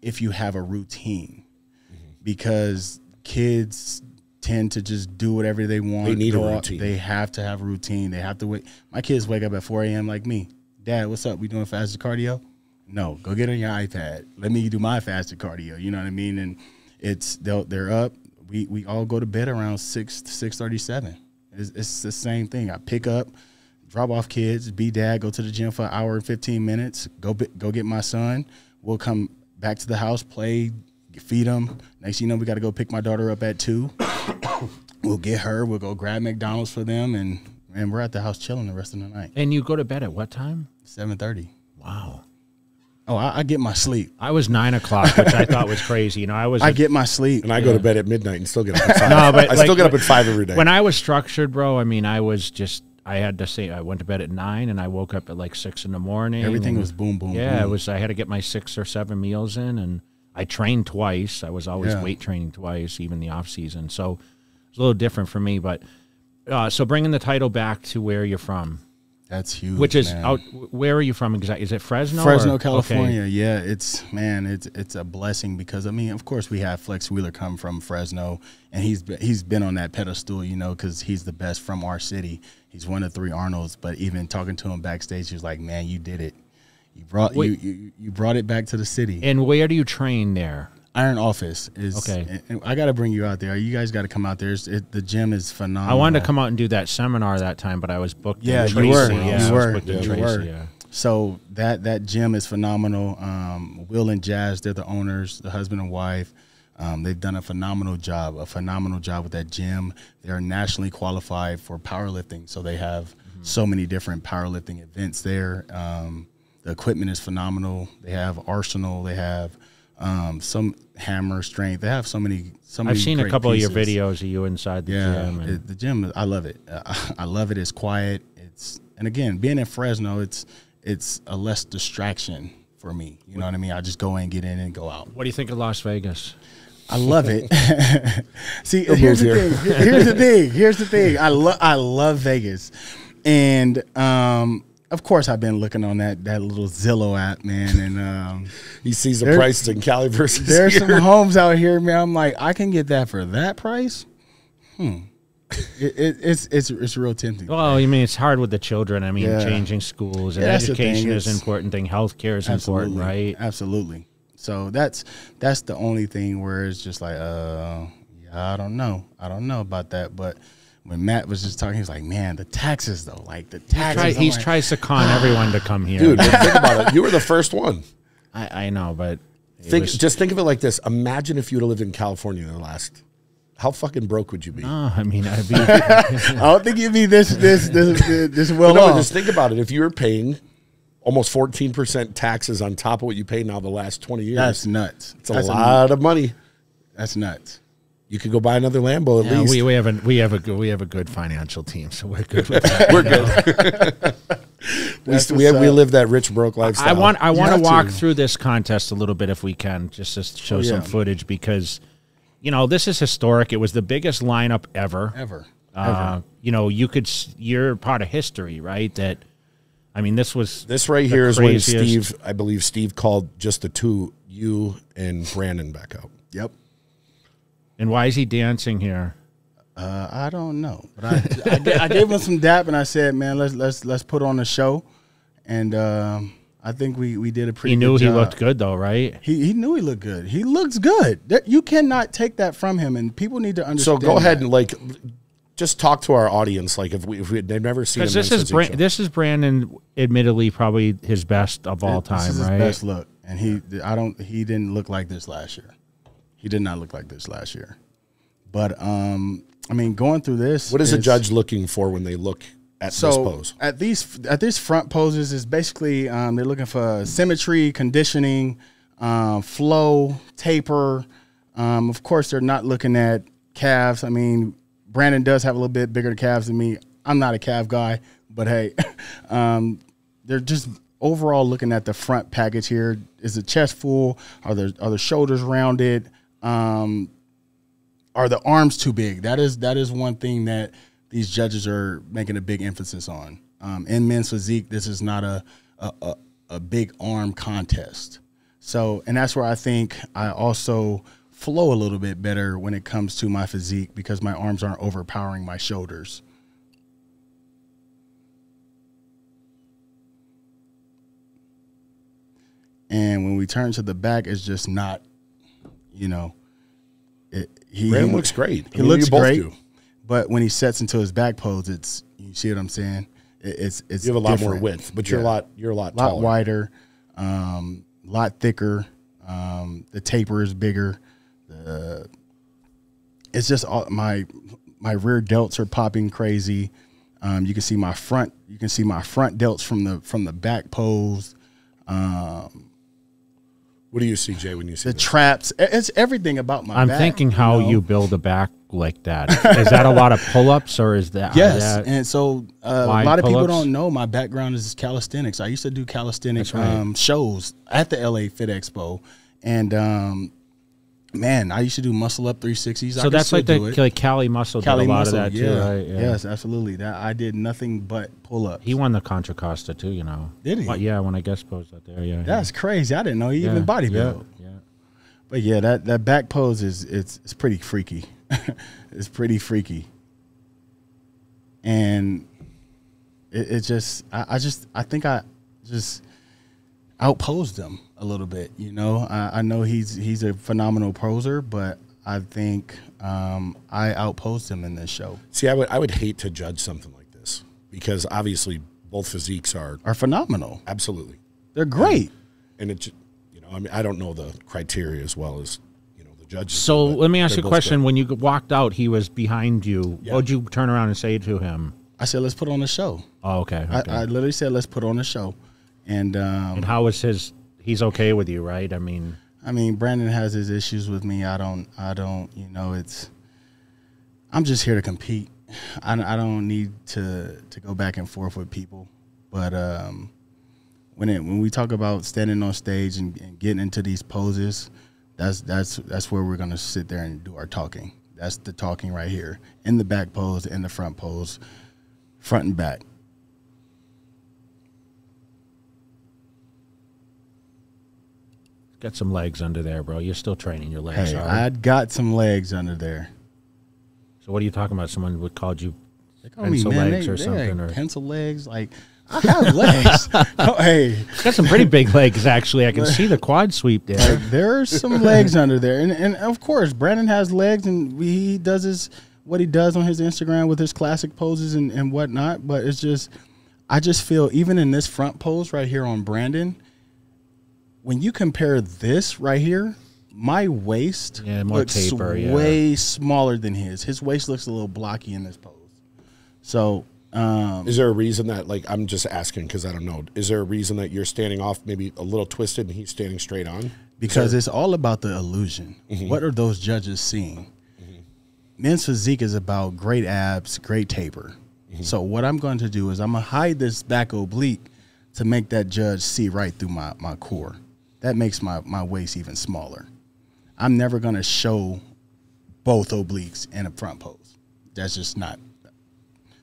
if you have a routine, mm-hmm. because kids tend to just do whatever they want. They need a routine. They have to have a routine. They have to wait. My kids wake up at four A M like me. Dad, what's up? We doing faster cardio? No, go get on your iPad. Let me do my faster cardio. You know what I mean? And it's they'll, they're up. We we all go to bed around six six thirty seven. It's, it's the same thing. I pick up, drop off kids, be dad, go to the gym for an hour and fifteen minutes. Go go get my son. We'll come back to the house, play, feed him. Next thing you know, we got to go pick my daughter up at two. We'll get her. We'll go grab McDonald's for them, and and we're at the house chilling the rest of the night. And you go to bed at what time? Seven thirty. Wow. Oh, I, I get my sleep. I was nine o'clock, which I thought was crazy. You know, I was. I a, get my sleep, and I yeah. go to bed at midnight and still get up at five. No, but I like, still get up at five every day. When I was structured, bro, I mean, I was just. I had to say I went to bed at nine, and I woke up at like six in the morning. Everything and, was boom, boom. Yeah, boom. It was. I had to get my six or seven meals in, and I trained twice. I was always yeah. weight training twice, even the off season. So it's a little different for me, but uh, so bringing the title back to where you're from. That's huge. Which is man. out. Where are you from exactly? Is it Fresno? Fresno, or? California. Okay. Yeah, it's man, it's it's a blessing because I mean, of course, we have Flex Wheeler come from Fresno, and he's he's been on that pedestal, you know, because he's the best from our city. He's one of three Arnolds. But even talking to him backstage, he was like, "Man, you did it. You brought Wait, you, you you brought it back to the city." And where do you train there? Iron Office is okay. I got to bring you out there. You guys got to come out there. It, the gym is phenomenal. I wanted to come out and do that seminar that time, but I was booked. Yeah, in Tracy. you were. Yeah, you I were. Yeah, you were. Yeah. So that that gym is phenomenal. Um, Will and Jazz, they're the owners, the husband and wife. Um, they've done a phenomenal job, a phenomenal job with that gym. They are nationally qualified for powerlifting, so they have mm-hmm. so many different powerlifting events there. Um, the equipment is phenomenal. They have Arsenal. They have. Um, some hammer strength. They have so many. So many I've seen a couple pieces. of your videos of you inside the yeah, gym. Yeah, the gym. I love it. I, I love it. It's quiet. It's and again, being in Fresno, it's it's a less distraction for me. You know what I mean? I just go in, get in, and go out. What do you think of Las Vegas? I love it. See, here's the here. thing. Here's the thing. Here's the thing. I love I love Vegas, and um. Of course, I've been looking on that that little Zillow app, man, and um, he sees the prices in Cali versus there's here. some homes out here, man. I'm like, I can get that for that price. Hmm, it, it, it's it's it's real tempting. Well, you mean it's hard with the children. I mean, yeah. changing schools and yeah, education is an important thing. Healthcare is absolutely. important, right? Absolutely. So that's that's the only thing where it's just like, uh, yeah, I don't know, I don't know about that, but. When Matt was just talking, he was like, man, the taxes, though. Like, the taxes. He like, tries to con everyone to come here. Dude, think about it. You were the first one. I, I know, but. Think, was... Just think of it like this. Imagine if you would have lived in California in the last. How fucking broke would you be? No, I mean, I'd be. I don't think you'd be this, this, this, this well no, off. Just think about it. If you were paying almost fourteen percent taxes on top of what you pay now the last twenty years. That's nuts. It's a That's lot a of money. That's nuts. You could go buy another Lambo at yeah, least. We we have a we have a good we have a good financial team, so we're good with that. We're good. we still, we, have, we live that rich broke lifestyle. I want I want to walk through this contest a little bit if we can, just to show oh, yeah. some footage because, you know, this is historic. It was the biggest lineup ever. Ever. Uh, ever. You know, you could you're part of history, right? That, I mean, this was this right here is when Steve, I believe Steve called just the two you and Brandon back out. Yep. And why is he dancing here? Uh, I don't know, but I, I, did, I gave him some dap, and I said, "Man, let's let's let's put on a show." And um, I think we we did a pretty. He knew good he job. looked good, though, right? He he knew he looked good. He looks good. That, you cannot take that from him, and people need to understand. So go ahead that. and like, just talk to our audience. Like if we if we, they've never seen him this is Bra show. this is Brandon, admittedly, probably his best of all it, time. This is right, his best look, and he I don't he didn't look like this last year. He did not look like this last year. But, um, I mean, going through this. What is, is a judge looking for when they look at so this pose? At these at these front poses is basically um, they're looking for symmetry, conditioning, um, flow, taper. Um, of course, they're not looking at calves. I mean, Brandon does have a little bit bigger calves than me. I'm not a calf guy, but hey, um, they're just overall looking at the front package here. Is the chest full? Are the are the shoulders rounded? Um, are the arms too big? That is that is one thing that these judges are making a big emphasis on. Um, in men's physique, this is not a a, a a big arm contest. So, and that's where I think I also flow a little bit better when it comes to my physique, because my arms aren't overpowering my shoulders. And when we turn to the back, it's just not, you know, it, he, he looks great. He I mean, looks great. Do. But when he sets into his back pose, it's, you see what I'm saying? It, it's, it's, you have a different. lot more width, but you're yeah. a lot, you're a lot, lot taller. wider, um, lot thicker. Um, the taper is bigger. The, it's just all, my, my rear delts are popping crazy. Um, you can see my front, you can see my front delts from the, from the back pose. Um, What do you see, Jay, when you see the this? traps? It's everything about my I'm back. I'm thinking how you, know? you build a back like that. Is that a lot of pull-ups, or is that? Yes, that and so uh, a lot of people don't know my background is calisthenics. I used to do calisthenics right. um, shows at the L A Fit Expo, and um, man, I used to do muscle up three sixties. So I that's like the like Cali muscle Cali did a lot muscle, of that yeah. too, right? Yeah. Yes, absolutely. That I did nothing but pull-ups. He won the Contra Costa too, you know. Did he? Well, yeah, when I guest posed out there. Yeah, that's yeah. crazy. I didn't know he yeah. even bodybuilt. Yeah. yeah, but yeah, that that back pose is it's it's pretty freaky. It's pretty freaky, and it, it just I, I just I think I just outposed them a little bit, you know. I, I know he's he's a phenomenal poser, but I think um, I outposed him in this show. See, I would I would hate to judge something like this, because obviously both physiques are are phenomenal. Absolutely, they're great. And, and it, you know, I mean, I don't know the criteria as well as you know the judges. So let me ask you a question: good. When you walked out, he was behind you. Yeah. What'd you turn around and say to him? I said, "Let's put on a show." Oh, okay. okay. I, I literally said, "Let's put on a show," and um, and how was his? He's okay with you, right? I mean, I mean, Brandon has his issues with me. I don't, I don't, you know, it's, I'm just here to compete. I, I don't need to, to go back and forth with people. But um, when it, when we talk about standing on stage and, and getting into these poses, that's, that's, that's where we're going to sit there and do our talking. That's the talking right here, in the back pose, in the front pose, front and back. Got some legs under there, bro. You're still training your legs. Hey, right? I'd got some legs under there. So what are you talking about? Someone would call you they call pencil me, legs they, or they something? Like or pencil legs? Like, I have legs. Oh, hey. Got some pretty big legs, actually. I can see the quad sweep there. Like, there's some legs under there. And, and, of course, Brandon has legs, and he does his, what he does on his Instagram with his classic poses and, and whatnot. But it's just, I just feel, even in this front pose right here on Brandon, when you compare this right here, my waist yeah, more looks taper, yeah. way smaller than his. His waist looks a little blocky in this pose. So, um, is there a reason that, like, I'm just asking because I don't know. Is there a reason that you're standing off maybe a little twisted and he's standing straight on? Because it's all about the illusion. Mm-hmm. What are those judges seeing? Mm-hmm. Men's physique is about great abs, great taper. Mm-hmm. So what I'm going to do is I'm going to hide this back oblique to make that judge see right through my, my core. That makes my, my waist even smaller. I'm never going to show both obliques in a front pose. That's just not,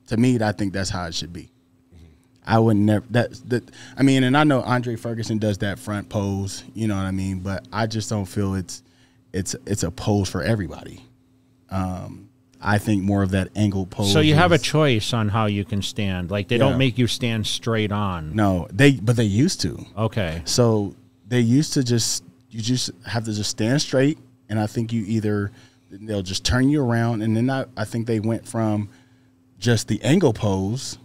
to me, I think that's how it should be. Mm-hmm. I would never, that, that, I mean, and I know Andre Ferguson does that front pose, you know what I mean? But I just don't feel it's, it's, it's a pose for everybody. Um, I think more of that angle pose. So you have a choice on how you can stand. Like they yeah. don't make you stand straight on. No, they, but they used to. Okay. So they used to just, you just have to just stand straight, and I think you either, they'll just turn you around, and then I, I think they went from just the angle pose.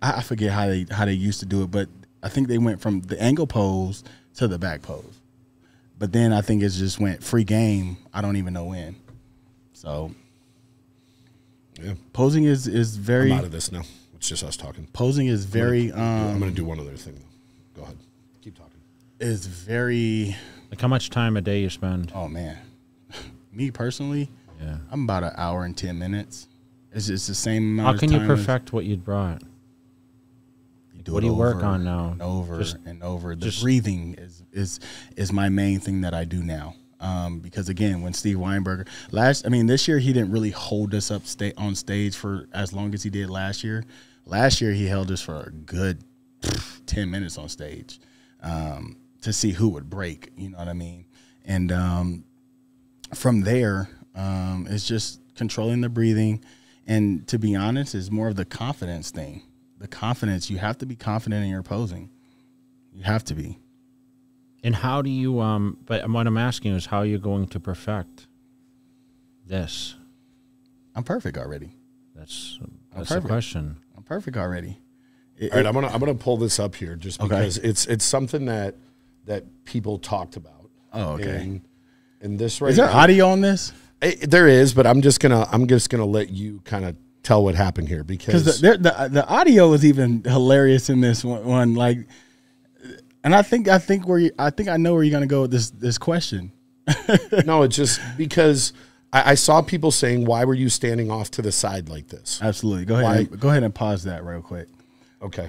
I, I forget how they how they used to do it, but I think they went from the angle pose to the back pose. But then I think it just went free game. I don't even know when. So yeah. Posing is, is very. I'm out of this now. It's just us talking. Posing is very. I'm gonna, um, I'm gonna do one other thing. Go ahead. Keep talking. It's very. Like how much time a day you spend? Oh man, me personally, yeah, I'm about an hour and ten minutes. It's it's the same amount. How can of time you perfect what you'd brought? Do what do you work on now? And over just, and over. The just, breathing is is is my main thing that I do now. Um, because again, when Steve Weinberg last, I mean, this year he didn't really hold us up sta on stage for as long as he did last year. Last year he held us for a good ten minutes on stage um, to see who would break. You know what I mean? And um, from there, um, it's just controlling the breathing. And to be honest, it's more of the confidence thing. The confidence, you have to be confident in your posing. You have to be. And how do you, um, but what I'm asking is how you're going to perfect this? I'm perfect already. That's, that's the question. I'm perfect already. It, All right, it, I'm gonna, I'm gonna pull this up here just because okay. it's it's something that that people talked about. Oh, okay. And, and this right Is there now, audio on this? It, there is, but I'm just gonna, I'm just gonna let you kind of tell what happened here, because the, the the audio is even hilarious in this one, one like, and I think I think where you, I think I know where you're gonna go with this this question. No, it's just because I, I saw people saying, "Why were you standing off to the side like this?" Absolutely. Go ahead. And, go ahead and pause that real quick. Okay.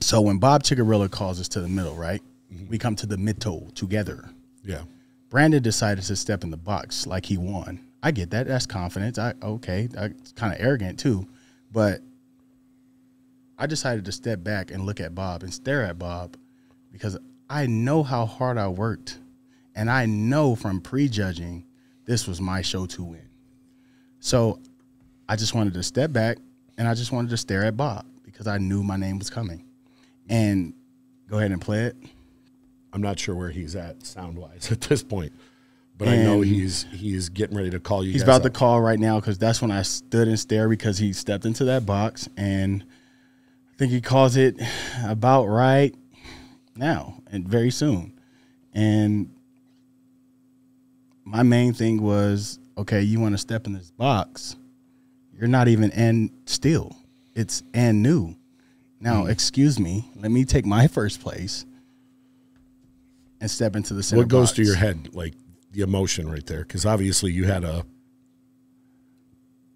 So when Bob Chigarilla calls us to the middle, right? Mm-hmm. We come to the middle together. Yeah. Brandon decided to step in the box like he won. I get that. That's confidence. I okay. I, it's kind of arrogant too, but I decided to step back and look at Bob and stare at Bob because I know how hard I worked, and I know from prejudging this was my show to win. So I just wanted to step back and I just wanted to stare at Bob because I knew my name was coming. And go ahead and play it. I'm not sure where he's at sound-wise at this point. But and I know he's he's getting ready to call you. He's guys about up. to call right now because that's when I stood and stared because he stepped into that box, and I think he calls it about right now and very soon. And my main thing was, okay, you want to step in this box? You're not even and still. It's and new. Now, mm-hmm. excuse me. Let me take my first place and step into the center. What goes box. to your head, like? The emotion right there, because obviously you had a.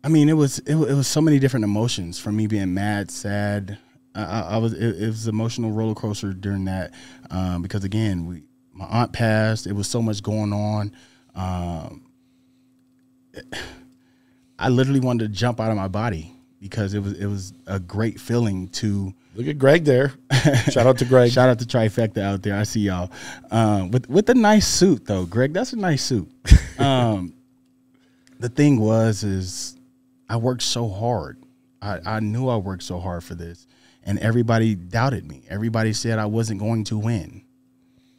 I mean, it was it, it was so many different emotions from me being mad, sad. I, I, I was it, it was an emotional roller coaster during that um, because again, we my aunt passed. It was so much going on. Um, it, I literally wanted to jump out of my body because it was it was a great feeling to. Look at Greg there. Shout out to Greg. Shout out to Trifecta out there. I see y'all. Um, with with a nice suit, though, Greg. That's a nice suit. Um, the thing was is I worked so hard. I, I knew I worked so hard for this, and everybody doubted me. Everybody said I wasn't going to win.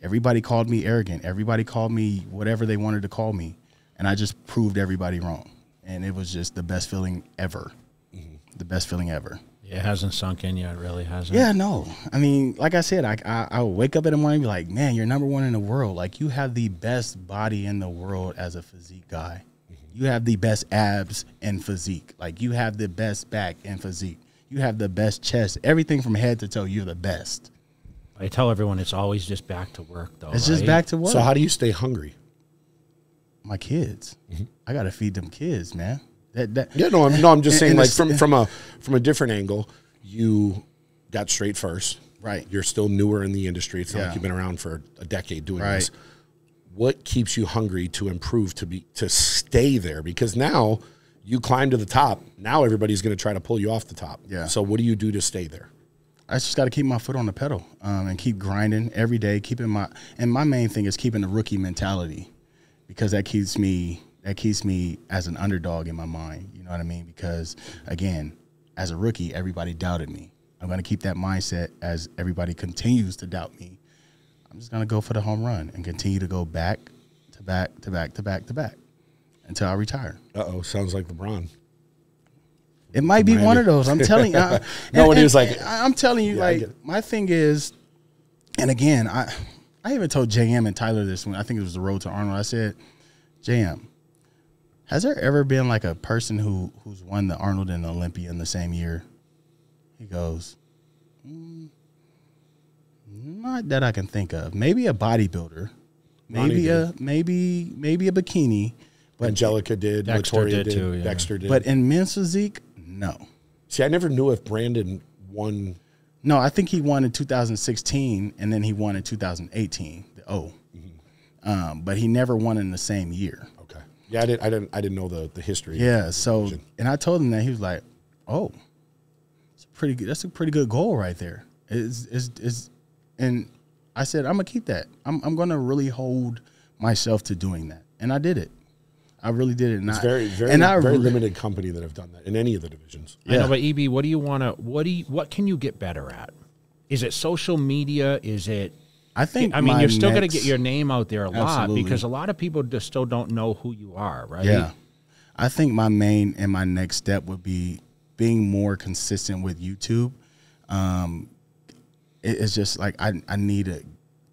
Everybody called me arrogant. Everybody called me whatever they wanted to call me, and I just proved everybody wrong. And it was just the best feeling ever. Mm-hmm. The best feeling ever. It hasn't sunk in yet, really, hasn't it? Yeah, no. I mean, like I said, I, I I wake up in the morning and be like, man, you're number one in the world. Like, you have the best body in the world as a physique guy. Mm-hmm. You have the best abs and physique. Like, you have the best back and physique. You have the best chest. Everything from head to toe, you're the best. I tell everyone it's always just back to work, though. It's right? just back to work. So how do you stay hungry? My kids. Mm-hmm. I got to feed them kids, man. That, that, yeah, no, I'm, no, I'm just and, saying, and like from from a from a different angle, you got straight first, right? You're still newer in the industry. It's not yeah. like you've been around for a decade doing right. this. What keeps you hungry to improve to be to stay there? Because now you climb to the top. Now everybody's going to try to pull you off the top. Yeah. So what do you do to stay there? I just got to keep my foot on the pedal um, and keep grinding every day. Keeping my and my main thing is keeping the rookie mentality, because that keeps me. That keeps me as an underdog in my mind. You know what I mean? Because, again, as a rookie, everybody doubted me. I'm going to keep that mindset as everybody continues to doubt me. I'm just going to go for the home run and continue to go back to back to back to back to back until I retire. Uh-oh, sounds like LeBron. It might be one of those. I'm telling you. I, no, it is like. I'm telling you, yeah, like, my thing is, and, again, I, I even told J M and Tyler this one. I think it was the road to Arnold. I said, J M, has there ever been like a person who who's won the Arnold and the Olympia in the same year? He goes, mm, not that I can think of. Maybe a bodybuilder. Maybe a, maybe, maybe a bikini. But Angelica did. Dexter Latoria did, did too. Yeah. Dexter did. But in men's physique, no. See, I never knew if Brandon won. No, I think he won in two thousand sixteen, and then he won in two thousand eighteen. The O. Mm-hmm. um, but he never won in the same year. Okay. Yeah, I didn't. I didn't. I didn't know the the history. Yeah. So, and I told him that. He was like, "Oh, it's pretty good. That's a pretty good goal right there." Is is is, and I said, "I'm gonna keep that. I'm I'm gonna really hold myself to doing that." And I did it. I really did it. And it's I, very, very, and I, very limited company that have done that in any of the divisions. Yeah, I know, but E B, what do you want to? What do? You, what can you get better at? Is it social media? Is it? I think. I mean, you're still going to get your name out there a lot, because a lot of people just still don't know who you are, right? Yeah. I think my main and my next step would be being more consistent with YouTube. Um, it, it's just like I I need a,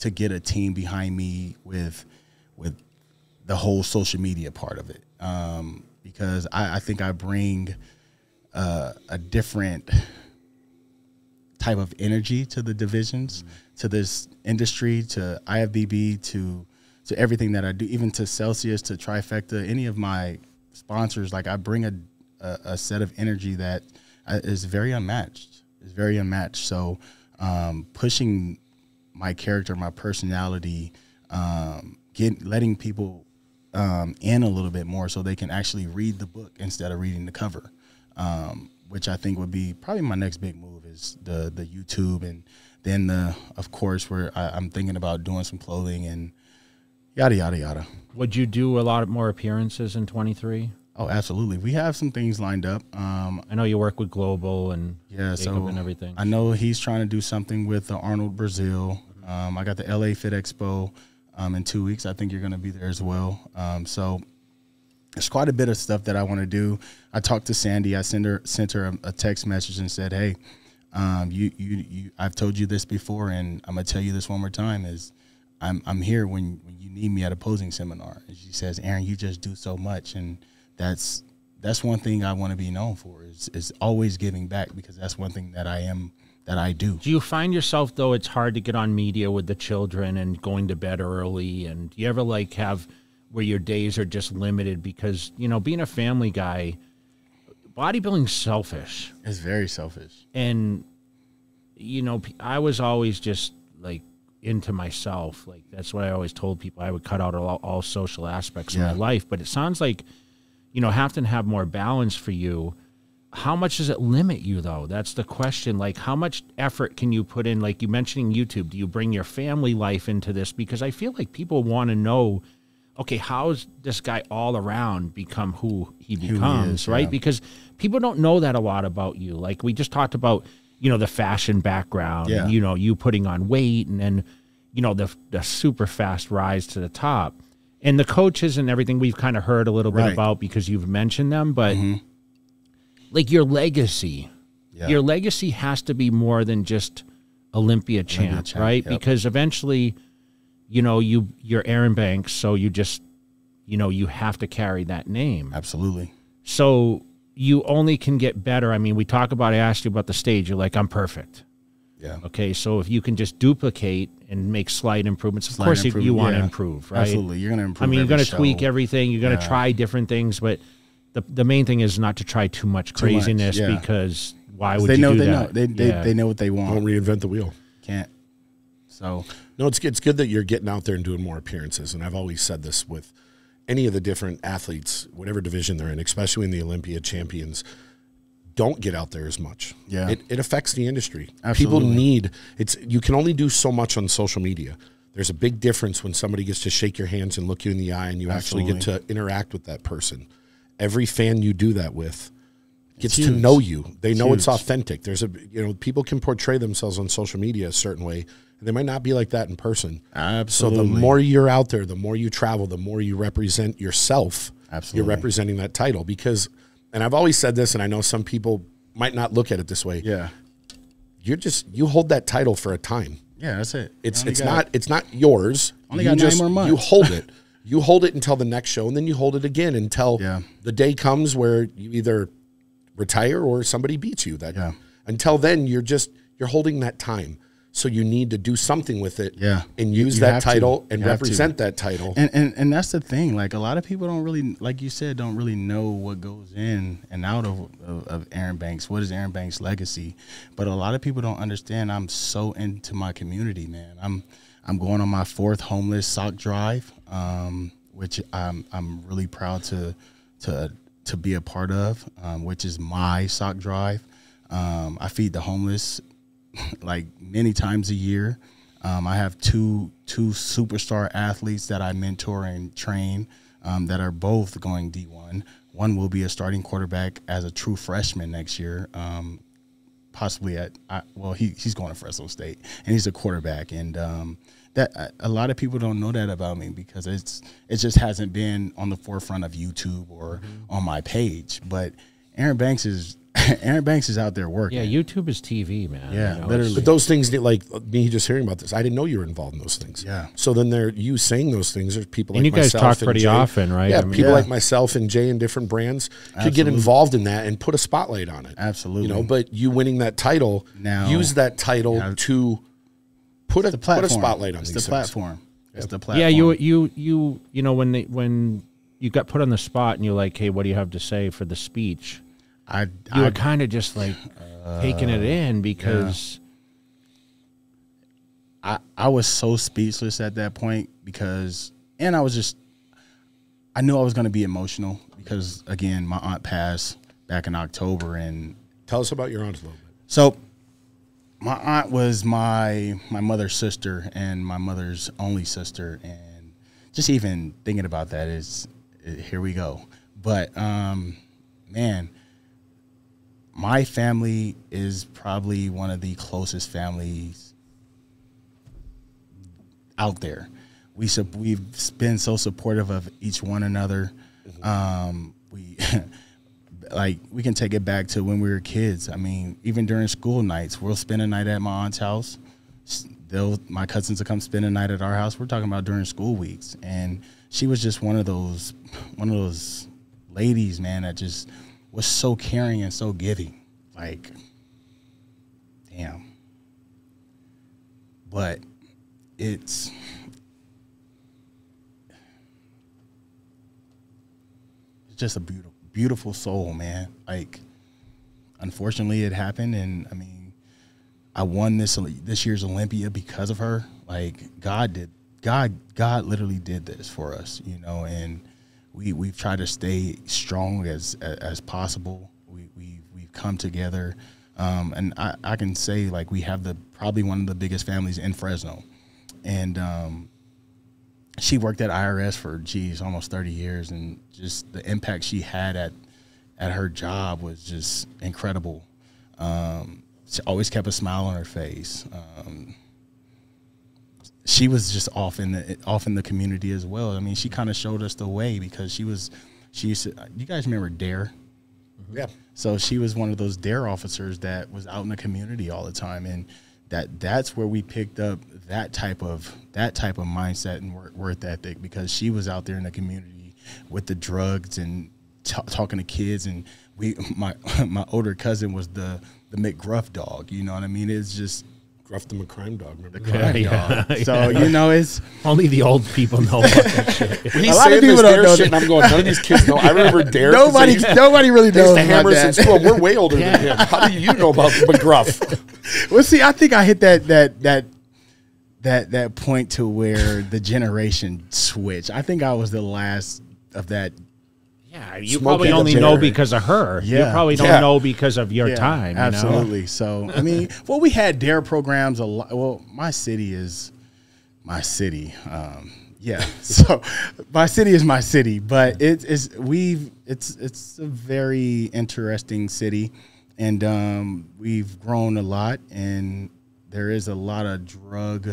to get a team behind me with with. the whole social media part of it, um, because I, I think I bring uh, a different type of energy to the divisions, mm-hmm. to this industry, to I F B B, to to everything that I do, even to Celsius, to Trifecta, any of my sponsors. Like I bring a, a, a set of energy that is very unmatched. It's very unmatched. So um, pushing my character, my personality, um, get, letting people Um, in a little bit more so they can actually read the book instead of reading the cover, um, which I think would be probably my next big move is the the YouTube, and then the of course where I, I'm thinking about doing some clothing and yada yada yada. Would you do a lot more appearances in twenty-three? Oh, absolutely. We have some things lined up. Um, I know you work with Global and yeah, Jacob so and everything. I know he's trying to do something with the Arnold Brazil. Um, I got the L A Fit Expo. Um, in two weeks, I think you're going to be there as well. Um, so there's quite a bit of stuff that I want to do. I talked to Sandy. I sent her sent her a, a text message and said, "Hey, um, you, you you I've told you this before, and I'm going to tell you this one more time. Is I'm I'm here when, when you need me at a posing seminar." And she says, "Erin, you just do so much, and that's that's one thing I want to be known for is is always giving back, because that's one thing that I am." That I do. Do you find yourself, though, it's hard to get on media with the children and going to bed early? And do you ever, like, have where your days are just limited? Because, you know, being a family guy, bodybuilding's selfish. It's very selfish. And, you know, I was always just, like, into myself. Like, that's what I always told people. I would cut out all, all social aspects yeah. of my life. But it sounds like, you know, have to have more balance for you. How much does it limit you, though? That's the question. Like, how much effort can you put in? Like, you mentioning YouTube, do you bring your family life into this? Because I feel like people want to know, okay, how's this guy all around become who he becomes, who he is, right? Yeah. Because people don't know that a lot about you. Like, we just talked about, you know, the fashion background, yeah. and, you know, you putting on weight, and then, you know, the, the super fast rise to the top. And the coaches and everything we've kind of heard a little bit right. about because you've mentioned them, but... Mm-hmm. Like your legacy, yeah. your legacy has to be more than just Olympia champ, right? Yep. Because eventually, you know, you, you're Erin Banks, so you just, you know, you have to carry that name. Absolutely. So you only can get better. I mean, we talk about, I asked you about the stage, you're like, I'm perfect. Yeah. Okay, so if you can just duplicate and make slight improvements, of slight course improve, you want to yeah. improve, right? Absolutely, you're going to improve I mean, you're going to tweak everything, you're going to yeah. try different things, but... The, the main thing is not to try too much craziness too much, yeah. because why would they you know, do they that? Know. They, they, yeah. they know what they want. Don't reinvent the wheel. Can't. So no, it's, it's good that you're getting out there and doing more appearances. And I've always said this with any of the different athletes, whatever division they're in, especially in the Olympia champions, don't get out there as much. Yeah, It, it affects the industry. Absolutely. People need, it's you can only do so much on social media. There's a big difference when somebody gets to shake your hands and look you in the eye and you Absolutely. Actually get to interact with that person. Every fan you do that with gets to know you. They know it's authentic. There's a, you know, people can portray themselves on social media a certain way, and they might not be like that in person. Absolutely. So the more you're out there, the more you travel, the more you represent yourself. Absolutely. You're representing that title because, and I've always said this, and I know some people might not look at it this way. Yeah. You're just, you hold that title for a time. Yeah, that's it. It's it's not it's not yours. Only got nine more months. You hold it. You hold it until the next show, and then you hold it again until yeah. the day comes where you either retire or somebody beats you. That yeah. Until then, you're just, you're holding that time. So you need to do something with it, yeah, and use you that title to. and you represent that title. And, and and that's the thing. Like, a lot of people don't really, like you said, don't really know what goes in and out of, of, of Erin Banks. What is Erin Banks' legacy? But a lot of people don't understand. I'm so into my community, man. I'm I'm going on my fourth homeless sock drive, um, which I'm I'm really proud to to to be a part of, um, which is my sock drive. Um, I feed the homeless like many times a year. Um, I have two two superstar athletes that I mentor and train, um, that are both going D one. One will be a starting quarterback as a true freshman next year, um, possibly at, I, well, he, he's going to Fresno State, and he's a quarterback. And um, that a lot of people don't know that about me, because it's it just hasn't been on the forefront of YouTube or mm-hmm. on my page. But Erin Banks is Erin Banks is out there working. Yeah, YouTube is T V, man. Yeah, you know, literally. But those things, like me just hearing about this, I didn't know you were involved in those things. Yeah. So then there, you saying those things, there's people and like myself. And you guys talk pretty Jay, often, right? Yeah, I mean, people yeah. like myself and Jay and different brands Absolutely. could get involved in that and put a spotlight on it. Absolutely. You know, but you winning that title, now, use that title now, to put a, put a spotlight on it's these the platform. Yep. It's the platform. Yeah, you, you, you, you know, when, they, when you got put on the spot and you're like, hey, what do you have to say for the speech? I, you were kind of just like uh, taking it in, because yeah. I I was so speechless at that point, because and I was just I knew I was going to be emotional, because again, my aunt passed back in October. And tell us about your aunt a little bit. So my aunt was my my mother's sister and my mother's only sister, and just even thinking about that is here we go. But um, man. My family is probably one of the closest families out there. We sub we've been so supportive of each one another. Mm-hmm. Um, we like we can take it back to when we were kids. I mean, even during school nights, we'll spend a night at my aunt's house. They'll my cousins will come spend a night at our house. We're talking about during school weeks, and she was just one of those one of those ladies, man, that just was so caring and so giving. Like, damn. But it's, it's just a beautiful, beautiful soul, man. Like, unfortunately it happened. And I mean, I won this, this year's Olympia because of her. Like, God did, God, God literally did this for us, you know, and We we've tried to stay strong as as possible. We we we've come together, um, and I, I can say, like, we have the probably one of the biggest families in Fresno. And um, she worked at I R S for geez almost thirty years, and just the impact she had at at her job was just incredible. Um, she always kept a smile on her face. Um, She was just off in the off in the community as well. I mean, she kind of showed us the way, because she was she used to, you guys remember DARE? Yeah. So she was one of those DARE officers that was out in the community all the time, and that that's where we picked up that type of that type of mindset and work, work ethic, because she was out there in the community with the drugs and t talking to kids, and we my my older cousin was the the McGruff dog. You know what I mean? It's just. Gruff the crime dog, remember? The crime yeah, dog. Yeah. So, you know, it's... Only the old people know about that shit. When he's a lot of people don't know shit, and I'm going, none of these kids know. I remember Derek. Nobody, nobody really knows the hammers in school. We're way older yeah. than him. How do you know about McGruff? Well, see, I think I hit that that that that that point to where the generation switch. I think I was the last of that. Yeah, you Smoke probably only know because of her. Yeah. You probably don't yeah. know because of your yeah, time. You absolutely. Know? So, I mean, well, we had DARE programs a lot. Well, my city is my city. Um, yeah. So, my city is my city, but it is we've it's it's a very interesting city, and um, we've grown a lot, and there is a lot of drug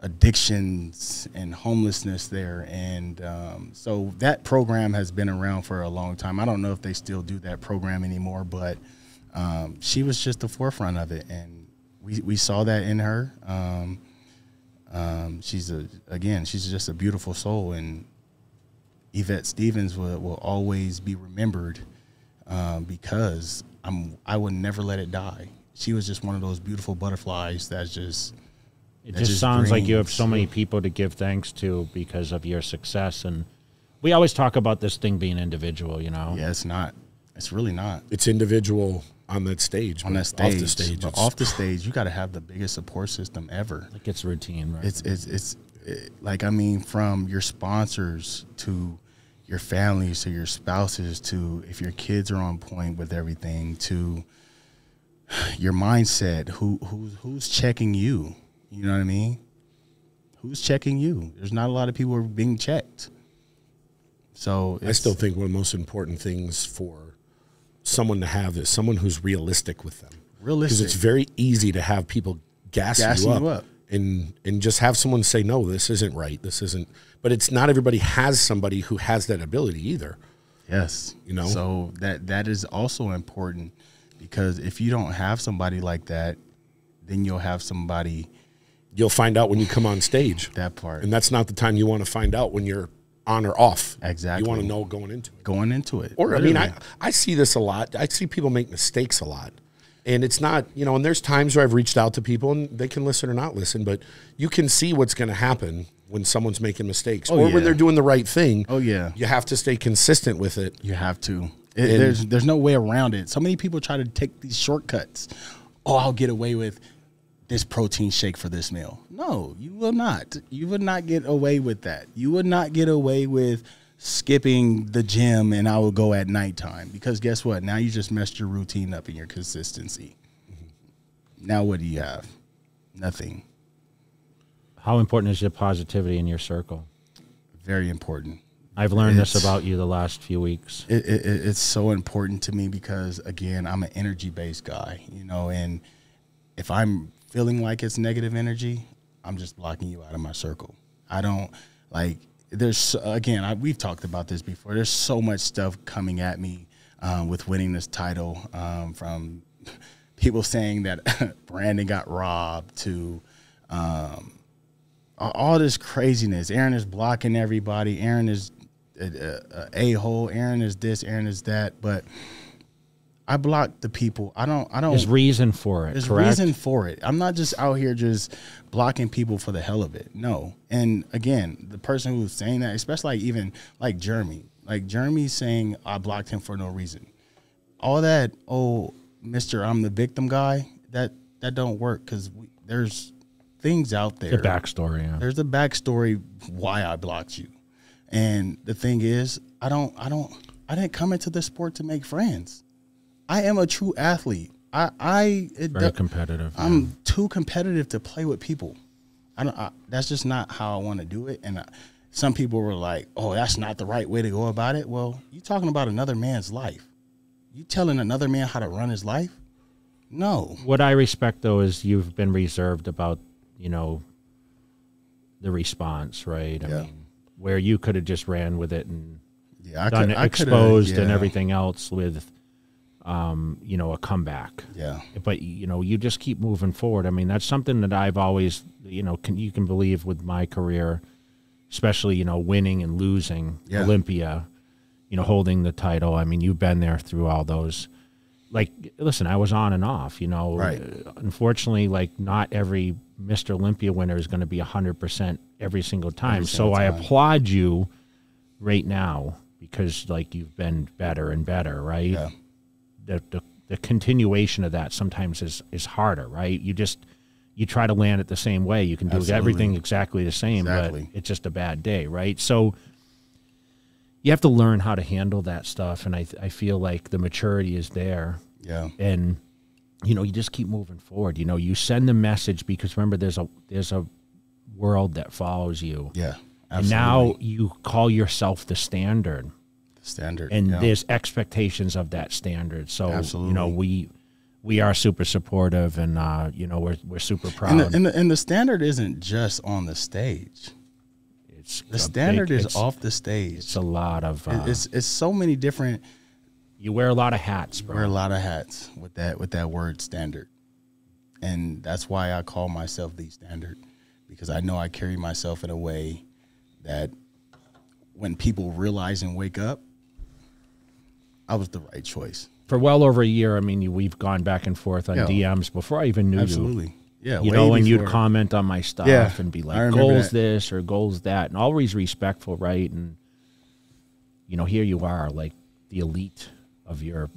addictions and homelessness there, and um, so that program has been around for a long time. I don't know if they still do that program anymore, but um, she was just the forefront of it, and we, we saw that in her. Um, um, she's a again, she's just a beautiful soul, and Yvette Stevens will, will always be remembered um, because I'm I would never let it die. She was just one of those beautiful butterflies that's just. It that just, just sounds like you have so many people to give thanks to because of your success, and we always talk about this thing being individual, you know. Yeah, it's not. It's really not. It's individual on that stage. On that stage, off the stage, but off the stage, you got to have the biggest support system ever. Like it's routine, right? It's it's it's it, like I mean, from your sponsors to your families to your spouses to if your kids are on point with everything to your mindset. Who who who's checking you? You know what I mean? Who's checking you? There's not a lot of people who are being checked. So I still think one of the most important things for someone to have is someone who's realistic with them. Realistic. Because it's very easy to have people gas you up, you up. And, and just have someone say, no, this isn't right. This isn't. But it's not everybody has somebody who has that ability either. Yes. You know? So that, that is also important because if you don't have somebody like that, then you'll have somebody... You'll find out when you come on stage. That part. And that's not the time you want to find out when you're on or off. Exactly. You want to know going into it. Going into it. Or, literally. I mean, I, I see this a lot. I see people make mistakes a lot. And it's not, you know, and there's times where I've reached out to people and they can listen or not listen, but you can see what's going to happen when someone's making mistakes oh, or yeah. when they're doing the right thing. Oh, yeah. You have to stay consistent with it. You have to. It, there's, there's no way around it. So many people try to take these shortcuts. Oh, I'll get away with this protein shake for this meal. No, you will not. You would not get away with that. You would not get away with skipping the gym and I will go at nighttime because guess what? Now you just messed your routine up and your consistency. Mm-hmm. Now what do you have? Nothing. How important is your positivity in your circle? Very important. I've learned it's, this about you the last few weeks. It, it, it's so important to me because, again, I'm an energy-based guy, you know, and if I'm feeling like it's negative energy, I'm just blocking you out of my circle. I don't, like, there's, again, I, we've talked about this before. There's so much stuff coming at me um, with winning this title um, from people saying that Brandon got robbed to um, all this craziness. Erin is blocking everybody. Erin is a, a, a hole. Erin is this. Erin is that. But I block the people. I don't, I don't. There's reason for it, There's correct? reason for it. I'm not just out here just blocking people for the hell of it. No. And again, the person who's saying that, especially like even like Jeremy, like Jeremy saying I blocked him for no reason. All that, oh, Mister I'm the victim guy, that, that don't work because there's things out there. The backstory. Yeah. There's the backstory why I blocked you. And the thing is, I don't, I don't, I didn't come into this sport to make friends. I am a true athlete. I, I it very competitive. I'm yeah. too competitive to play with people. I don't. I, that's just not how I want to do it. And I, some people were like, "Oh, that's not the right way to go about it." Well, you're talking about another man's life. You telling another man how to run his life? No. What I respect though is you've been reserved about, you know, the response, right? I yeah. mean, where you could have just ran with it and yeah, I done could, it exposed I yeah. and everything else with. Um, you know, a comeback. Yeah. But, you know, you just keep moving forward. I mean, that's something that I've always, you know, can, you can believe with my career, especially, you know, winning and losing yeah. Olympia, you know, holding the title. I mean, you've been there through all those. Like, listen, I was on and off, you know. Right. Unfortunately, like, not every Mister Olympia winner is going to be one hundred percent every single time. Every single so time. I applaud you right now because, like, you've been better and better, right? Yeah. The, the, the continuation of that sometimes is, is harder, right? You just, you try to land it the same way. You can do Absolutely. everything exactly the same, exactly. but it's just a bad day, right? So you have to learn how to handle that stuff, and I, I feel like the maturity is there. Yeah. And, you know, you just keep moving forward. You know, you send the message because, remember, there's a, there's a world that follows you. Yeah, absolutely. And now you call yourself the standard. Standard and yeah. there's expectations of that standard, so Absolutely. you know we we are super supportive, and uh you know we're we're super proud. And the, and the, and the standard isn't just on the stage. It's the standard big, is it's, off the stage. It's a lot of uh, it's it's so many different. You wear a lot of hats, bro. You wear a lot of hats with that with that word standard, and that's why I call myself the standard, because I know I carry myself in a way that when people realize and wake up. I was the right choice. For well over a year, I mean, we've gone back and forth on yeah. D Ms before I even knew Absolutely. you. Absolutely. Yeah, you know, and you'd comment on my stuff yeah, and be like, goals that. this or goals that, and always respectful, right? And, you know, here you are, like the elite of your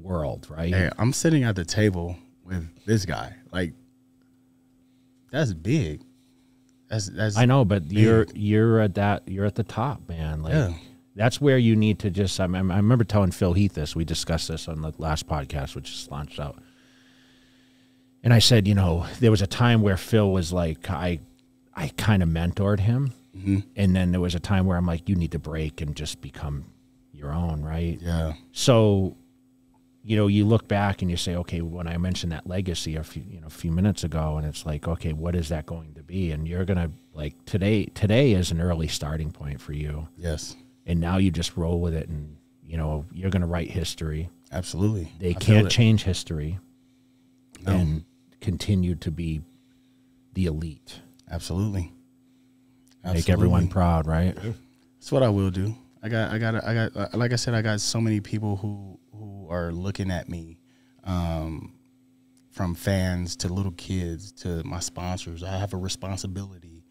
world, right? Hey, I'm sitting at the table with this guy. Like, that's big. That's, that's I know, but big. you're you're at that you're at the top, man. Like, yeah. that's where you need to just. I, mean, I remember telling Phil Heath this. We discussed this on the last podcast, which just launched out. And I said, you know, there was a time where Phil was like, I, I kind of mentored him. Mm-hmm. And then there was a time where I'm like, you need to break and just become your own, right? Yeah. So, you know, you look back and you say, okay, when I mentioned that legacy a few, you know, a few minutes ago, and it's like, okay, what is that going to be? And you're going to, like, today, today is an early starting point for you. Yes. And now you just roll with it and, you know, you're going to write history. Absolutely. They can't change history. No. And continued to be the elite. Absolutely. Absolutely. Make everyone proud, right? That's what I will do. I got, I got, I got, like I said, I got so many people who, who are looking at me, um, from fans to little kids to my sponsors. I have a responsibility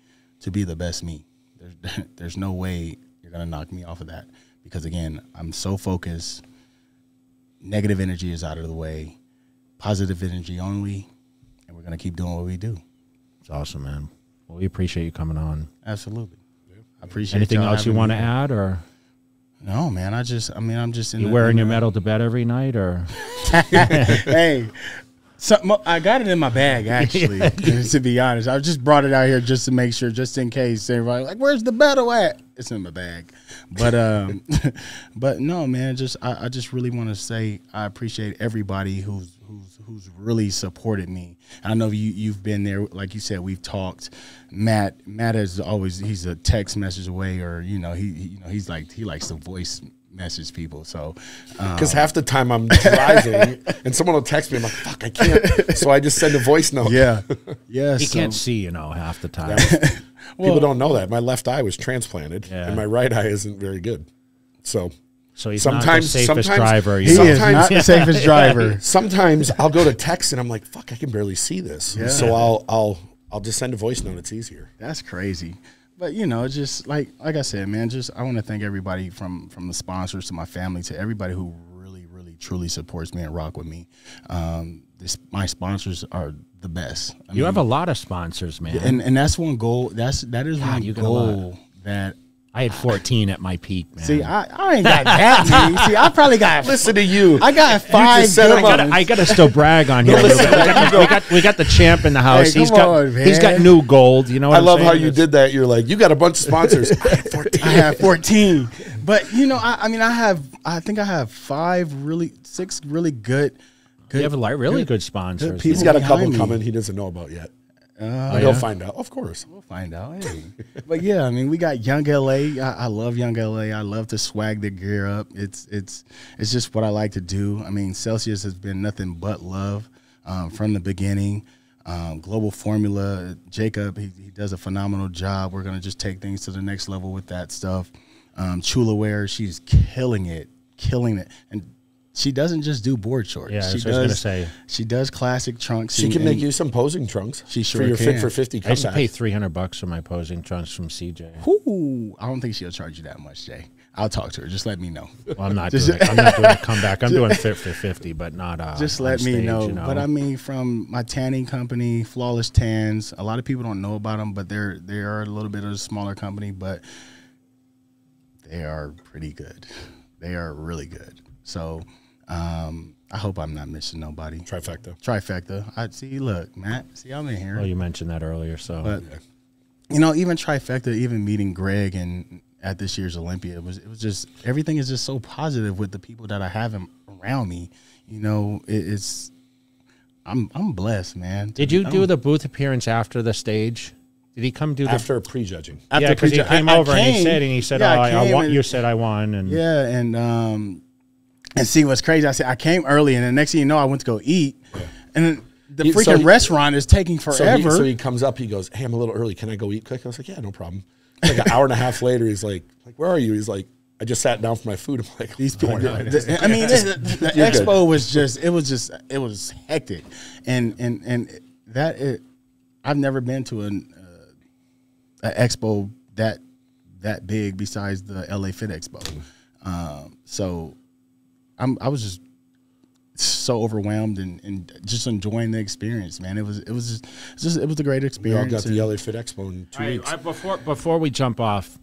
to be the best me. There's, there's no way you're going to knock me off of that because, again, I'm so focused. Negative energy is out of the way. Positive energy only, and we're going to keep doing what we do. It's awesome, man. Well, we appreciate you coming on. Absolutely. Yeah. I appreciate Anything else you want to add? or? No, man. I just, I mean, I'm just in You the, wearing in your the, metal to bed every night? or? Hey, so, I got it in my bag, actually, to be honest. I just brought it out here just to make sure, just in case. Everybody like, where's the metal at? It's in my bag. But, um, but no, man, just I, I just really want to say I appreciate everybody who's, Who's, who's really supported me. I know you, you've been there. Like you said, we've talked. Matt, Matt is always, he's a text message away, or, you know, he, he you know, he's like, he likes to voice message people. So, because um, half the time I'm driving and someone will text me, I'm like, fuck, I can't. So I just send a voice note. Yeah. Yeah. He so. can't see, you know, half the time. Well, people don't know that. My left eye was transplanted yeah. and my right eye isn't very good. So. So he's sometimes, not the safest driver. He sometimes, is not the safest driver. Sometimes I'll go to text and I'm like, "Fuck, I can barely see this." Yeah. So I'll I'll I'll just send a voice note. It's easier. That's crazy, but you know, just like like I said, man. Just I want to thank everybody from from the sponsors to my family to everybody who really, really, truly supports me and rock with me. Um, this, my sponsors are the best. I you mean, have a lot of sponsors, man, and and that's one goal. That's that is God, one goal that. I had fourteen at my peak, man. See, I, I ain't got that many. See, I probably got. Listen to you. I got five. I got to still brag on here. Listen, we, got, we, got, we got the champ in the house. Hey, he's got on, he's got new gold. You know, what I I'm love saying? how you did that. You're like, you got a bunch of sponsors. I had fourteen. I had fourteen, but you know, I, I mean, I have. I think I have five really, six really good. good you have a lot really good, good sponsors. Good he's got a couple me. coming. He doesn't know about yet. Uh, You'll yeah. find out, of course. We'll find out. Hey. But yeah, I mean, we got Young L A. I, I love Young L A. I love to swag the gear up. It's it's it's just what I like to do. I mean, Celsius has been nothing but love um, from the beginning. Um, Global Formula, Jacob, he, he does a phenomenal job. We're gonna just take things to the next level with that stuff. Um, Chula Ware, she's killing it, killing it, and. She doesn't just do board shorts. Yeah, she does, I was gonna say. She does classic trunks. She can make you some posing trunks. She sure for your can. Fit for fifty. Comeback. I used to pay three hundred bucks for my posing trunks from C J. Ooh, I don't think she'll charge you that much, Jay. I'll talk to her. Just let me know. Well, I'm not. doing it. I'm not doing a comeback. I'm doing fit for fifty, but not. Uh, just let me stage, know. You know. But I mean, from my tanning company, Flawless Tans. A lot of people don't know about them, but they're they are a little bit of a smaller company, but they are pretty good. They are really good. So. Um, I hope I'm not missing nobody. Trifecta. Trifecta. I see. Look, Matt. See, I'm in here. Oh, you mentioned that earlier. So, but, yeah. you know, even Trifecta, even meeting Greg and at this year's Olympia, it was it was just everything is just so positive with the people that I have around me. You know, it, it's I'm I'm blessed, man. Did you do the booth appearance after the stage? Did he come do that after prejudging? After yeah, because he came I, over I came, and he said and he said, yeah, oh, I, I won. And, you said I won, and yeah, and um. And see what's crazy? I said I came early, and the next thing you know, I went to go eat, yeah. and the he, freaking so he, restaurant is taking forever. So he, so he comes up, he goes, "Hey, I'm a little early. Can I go eat quick?" I was like, "Yeah, no problem." Like an hour and a half later, he's like, "Like where are you?" He's like, I just sat down for my food. I'm like, these people. I mean, the, the expo good. was just, it was just, it was hectic, and and and that it, I've never been to an uh, an expo that that big besides the L A Fit Expo. Um, so I'm I was just so overwhelmed and, and just enjoying the experience, man. It was it was just, it was, just, it was a great experience. We all got the L A Fit Expo in two I, weeks. I, before before we jump off.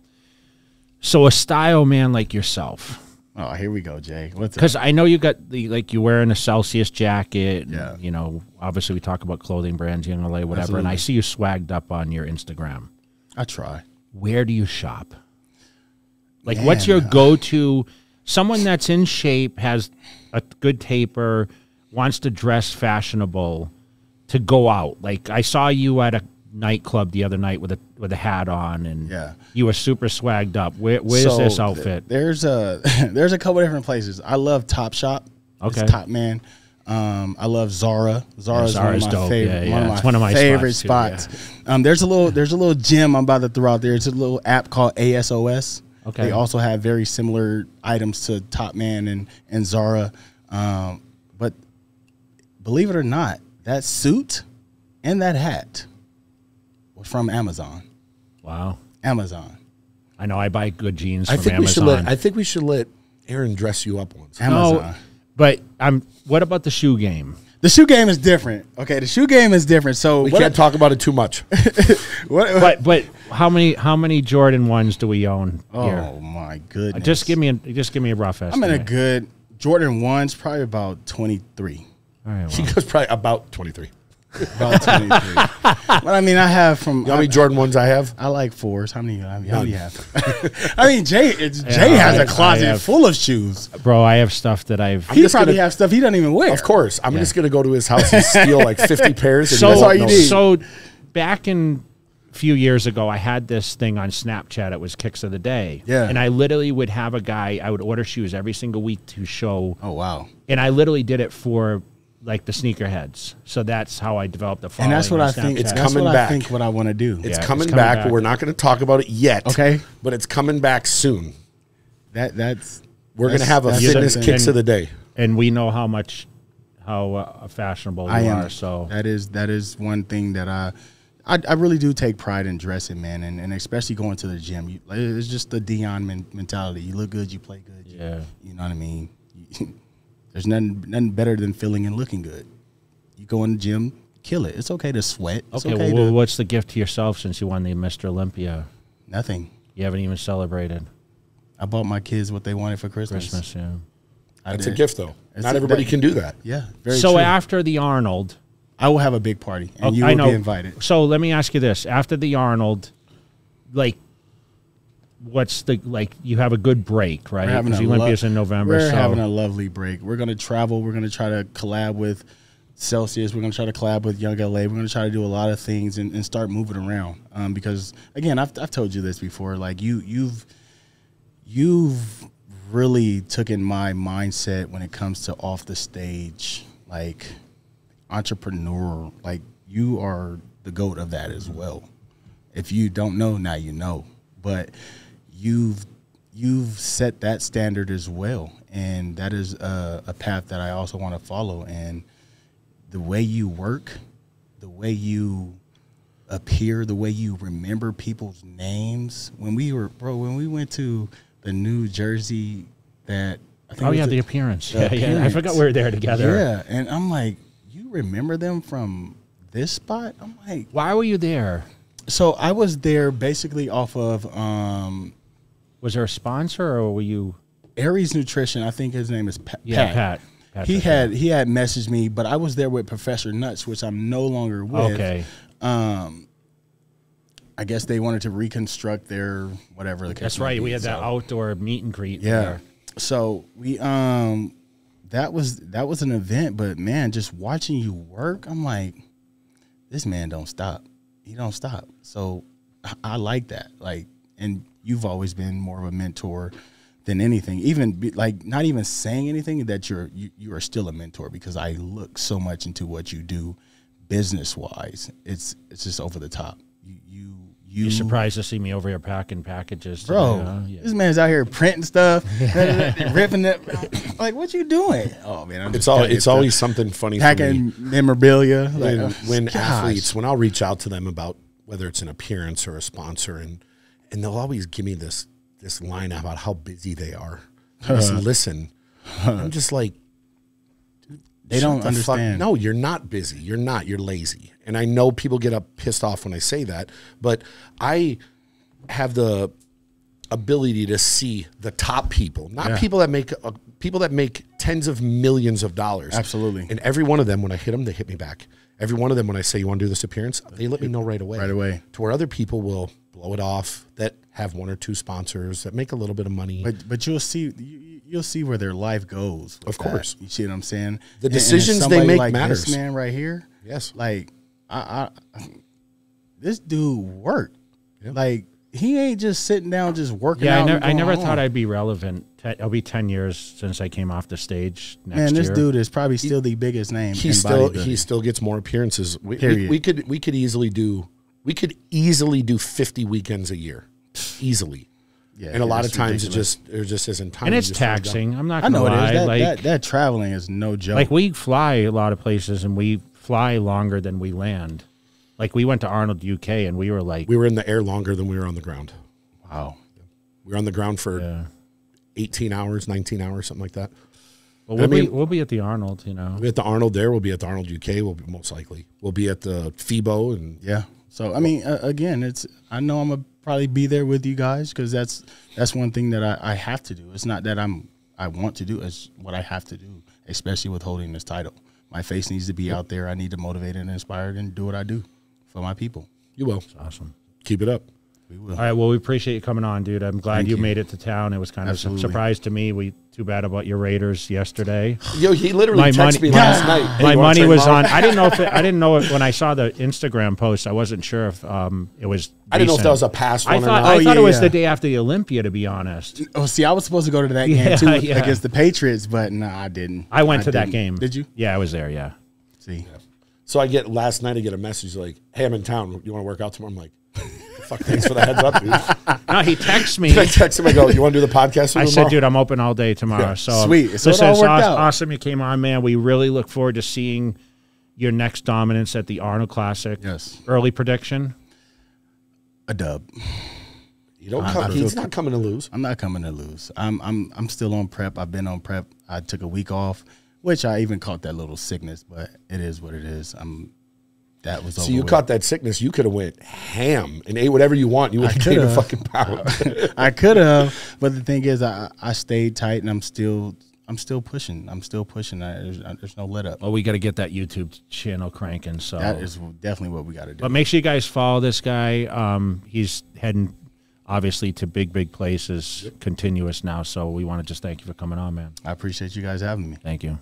So a style man like yourself. Oh, here we go, Jay. Because I know you got the like you're wearing a Celsius jacket. Yeah. And, you know, obviously we talk about clothing brands, Young L A, whatever. Absolutely. And I see you swagged up on your Instagram. I try. Where do you shop? Like, man, what's your go-to? Someone that's in shape, has a good taper, wants to dress fashionable, to go out. Like I saw you at a nightclub the other night with a with a hat on, and yeah, you were super swagged up. Where, where's so this outfit? Th there's a there's a couple different places. I love Top Shop. Okay, it's Top Man. Um, I love Zara. Zara's, yeah, Zara's one of my dope. favorite. Yeah, yeah. One, of my one of my favorite spots. spots. Too, yeah. Um, there's a little there's a little gym I'm about to throw out there. It's a little app called A S O S. Okay, they also have very similar items to Top Man and and Zara. Um, but believe it or not, that suit and that hat from Amazon. Wow. Amazon. I know I buy good jeans I from think Amazon. We should let, I think we should let Erin dress you up once. Amazon. No, but I'm, what about the shoe game? The shoe game is different. Okay, the shoe game is different. So we can't I, talk about it too much. what, but but how many how many Jordan ones do we own oh, here? Oh my goodness. Just give me a just give me a rough estimate. I'm in a good Jordan ones, probably about twenty-three. All right. Well. She goes probably about twenty-three. About twenty-three. But I mean, I have from. You know how many Jordan ones I have? I like fours. How many? How many, how many you have? I mean, Jay. It's, yeah, Jay has I, a closet have, full of shoes, bro. I have stuff that I've. He probably gonna, have stuff he doesn't even wear. Of course, I'm yeah. just gonna go to his house and steal like fifty pairs. And so that's all you need. So, back in a few years ago, I had this thing on Snapchat. It was Kicks of the Day. Yeah, and I literally would have a guy. I would order shoes every single week to show. Oh wow! And I literally did it for. Like the sneakerheads, so that's how I developed the following. And that's what I think. It's coming back. I think what I want to do. It's coming back, but we're not going to talk about it yet. Okay, but it's coming back soon. That that's we're going to have a fitness Kicks of the Day, and we know how much how uh, fashionable you are. So that is that is one thing that I, I I really do take pride in dressing, man, and and especially going to the gym. You, it's just the Dion men mentality. You look good, you play good. You, yeah, you know what I mean. There's nothing, nothing better than feeling and looking good. You go in the gym, kill it. It's okay to sweat. It's okay, okay well, to, what's the gift to yourself since you won the Mister Olympia? Nothing. You haven't even celebrated. I bought my kids what they wanted for Christmas. Christmas, yeah. I That's did. a gift, though. It's Not everybody that, can do that. Yeah, very So true. after the Arnold. I will have a big party, and okay, you will I know. be invited. So let me ask you this. After the Arnold, like, what's the like you have a good break, right? Because Olympia's in November. We're so. having a lovely break. We're gonna travel, we're gonna try to collab with Celsius, we're gonna try to collab with Young L A, we're gonna try to do a lot of things and, and start moving around. Um because again, I've I've told you this before, like you you've you've really taken my mindset when it comes to off the stage, like entrepreneur. Like you are the goat of that as well. If you don't know, now you know. But you've you've set that standard as well, and that is a, a path that I also want to follow. And the way you work, the way you appear, the way you remember people's names. When we were, bro, when we went to the New Jersey, that I think oh yeah, the, the appearance. The yeah, appearance. yeah, I forgot we were there together. Yeah, and I'm like, you remember them from this spot? I'm like, why were you there? So I was there basically off of. Um, was there a sponsor, or were you? Aries Nutrition, I think his name is Pat. Yeah, Pat. Pat. Pat he had he had messaged me, but I was there with Professor Nuts, which I'm no longer with. Okay. Um, I guess they wanted to reconstruct their whatever. The That's right. Be, we had so. that outdoor meet and greet. Yeah. There. So we um, that was that was an event, but man, just watching you work, I'm like, this man don't stop. He don't stop. So I like that. Like, and you've always been more of a mentor than anything. Even be, like not even saying anything that you're you, you are still a mentor, because I look so much into what you do business wise. It's it's just over the top. You you you. You're surprised to see me over here packing packages. Today, Bro, huh? yeah. this man's out here printing stuff, ripping it. Like, what you doing? Oh, man. I'm it's all, it's always something funny packing for me. memorabilia. When, like, when athletes, when I'll reach out to them about whether it's an appearance or a sponsor, and, and they'll always give me this, this line about how busy they are. I just uh, listen. Uh, I'm just like, they don't the understand. Fuck. No, you're not busy. You're not. You're lazy. And I know people get up pissed off when I say that, but I have the ability to see the top people, not yeah. people that make uh, people that make tens of millions of dollars. Absolutely. And every one of them, when I hit them, they hit me back. Every one of them, when I say you want to do this appearance, they let me know right away. Right away. To where other people will blow it off that have one or two sponsors that make a little bit of money. But but you'll see you, you'll see where their life goes. Of course. That. You see what I'm saying? The and, decisions and they make like matters. This man right here. Yes. Like I, I this dude worked. Yep. Like he ain't just sitting down just working yeah, out. I never, I never thought I'd be relevant. It'll be ten years since I came off the stage next year. Man, this year. dude is probably still he, the biggest name. He in still he still gets more appearances. We, we, we could we could easily do we could easily do fifty weekends a year. Easily. Yeah, and a lot of times ridiculous. it just it just isn't time. And it's taxing. I'm not gonna I know lie. It is. That, like, that, that traveling is no joke. Like we fly a lot of places and we fly longer than we land. Like we went to Arnold, U K, and we were like we were in the air longer than we were on the ground. Wow. We were on the ground for yeah. eighteen hours, nineteen hours, something like that. Well, we'll, I mean, be, we'll be at the Arnold, you know. We'll be at the Arnold there. We'll be at the Arnold, U K. We'll be most likely. We'll be at the FIBO. And yeah. So, I mean, uh, again, it's I know I'm a probably be there with you guys because that's that's one thing that I, I have to do. It's not that I'm I want to do. It's what I have to do, especially with holding this title. My face needs to be out there. I need to motivate and inspire and do what I do for my people. You will. That's awesome. Keep it up. We will. All right. Well, we appreciate you coming on, dude. I'm glad you, you made it to town. It was kind Absolutely. of a surprise to me. We too bad about your Raiders yesterday. Yo, he literally my texted money, me last night. Hey, my money was on. I didn't know if it, I didn't know if when I saw the Instagram post, I wasn't sure if um it was. Decent. I didn't know if that was a past one. I thought, or not. I oh, thought yeah, it was yeah. the day after the Olympia, to be honest. Oh, see, I was supposed to go to that game yeah, too yeah. against the Patriots, but no, I didn't. I went I to didn't. that game. Did you? Yeah, I was there. Yeah. See. Yeah. So I get last night. I get a message like, "Hey, I'm in town. You want to work out tomorrow?" I'm like. Fuck, thanks for the heads up, dude. No, he texts me. I text him. I go, you want to do the podcast with I tomorrow? said, dude, I'm open all day tomorrow. Yeah. So Sweet. So listen, it all worked awesome, out. awesome you came on, man. We really look forward to seeing your next dominance at the Arnold Classic. Yes. Early prediction? A dub. You don't come, he's not coming to lose. I'm not coming to lose. I'm, I'm, I'm still on prep. I've been on prep. I took a week off, which I even caught that little sickness, but it is what it is. I'm That was so you with. caught that sickness. You could have went ham and ate whatever you want. You would have gained a fucking pound. I could have, but the thing is, I I stayed tight and I'm still I'm still pushing. I'm still pushing. I, there's, I, there's no let up. Well, we got to get that YouTube channel cranking. So that is definitely what we got to do. But make sure you guys follow this guy. Um, he's heading obviously to big big places, yep. continuous now. So we want to just thank you for coming on, man. I appreciate you guys having me. Thank you.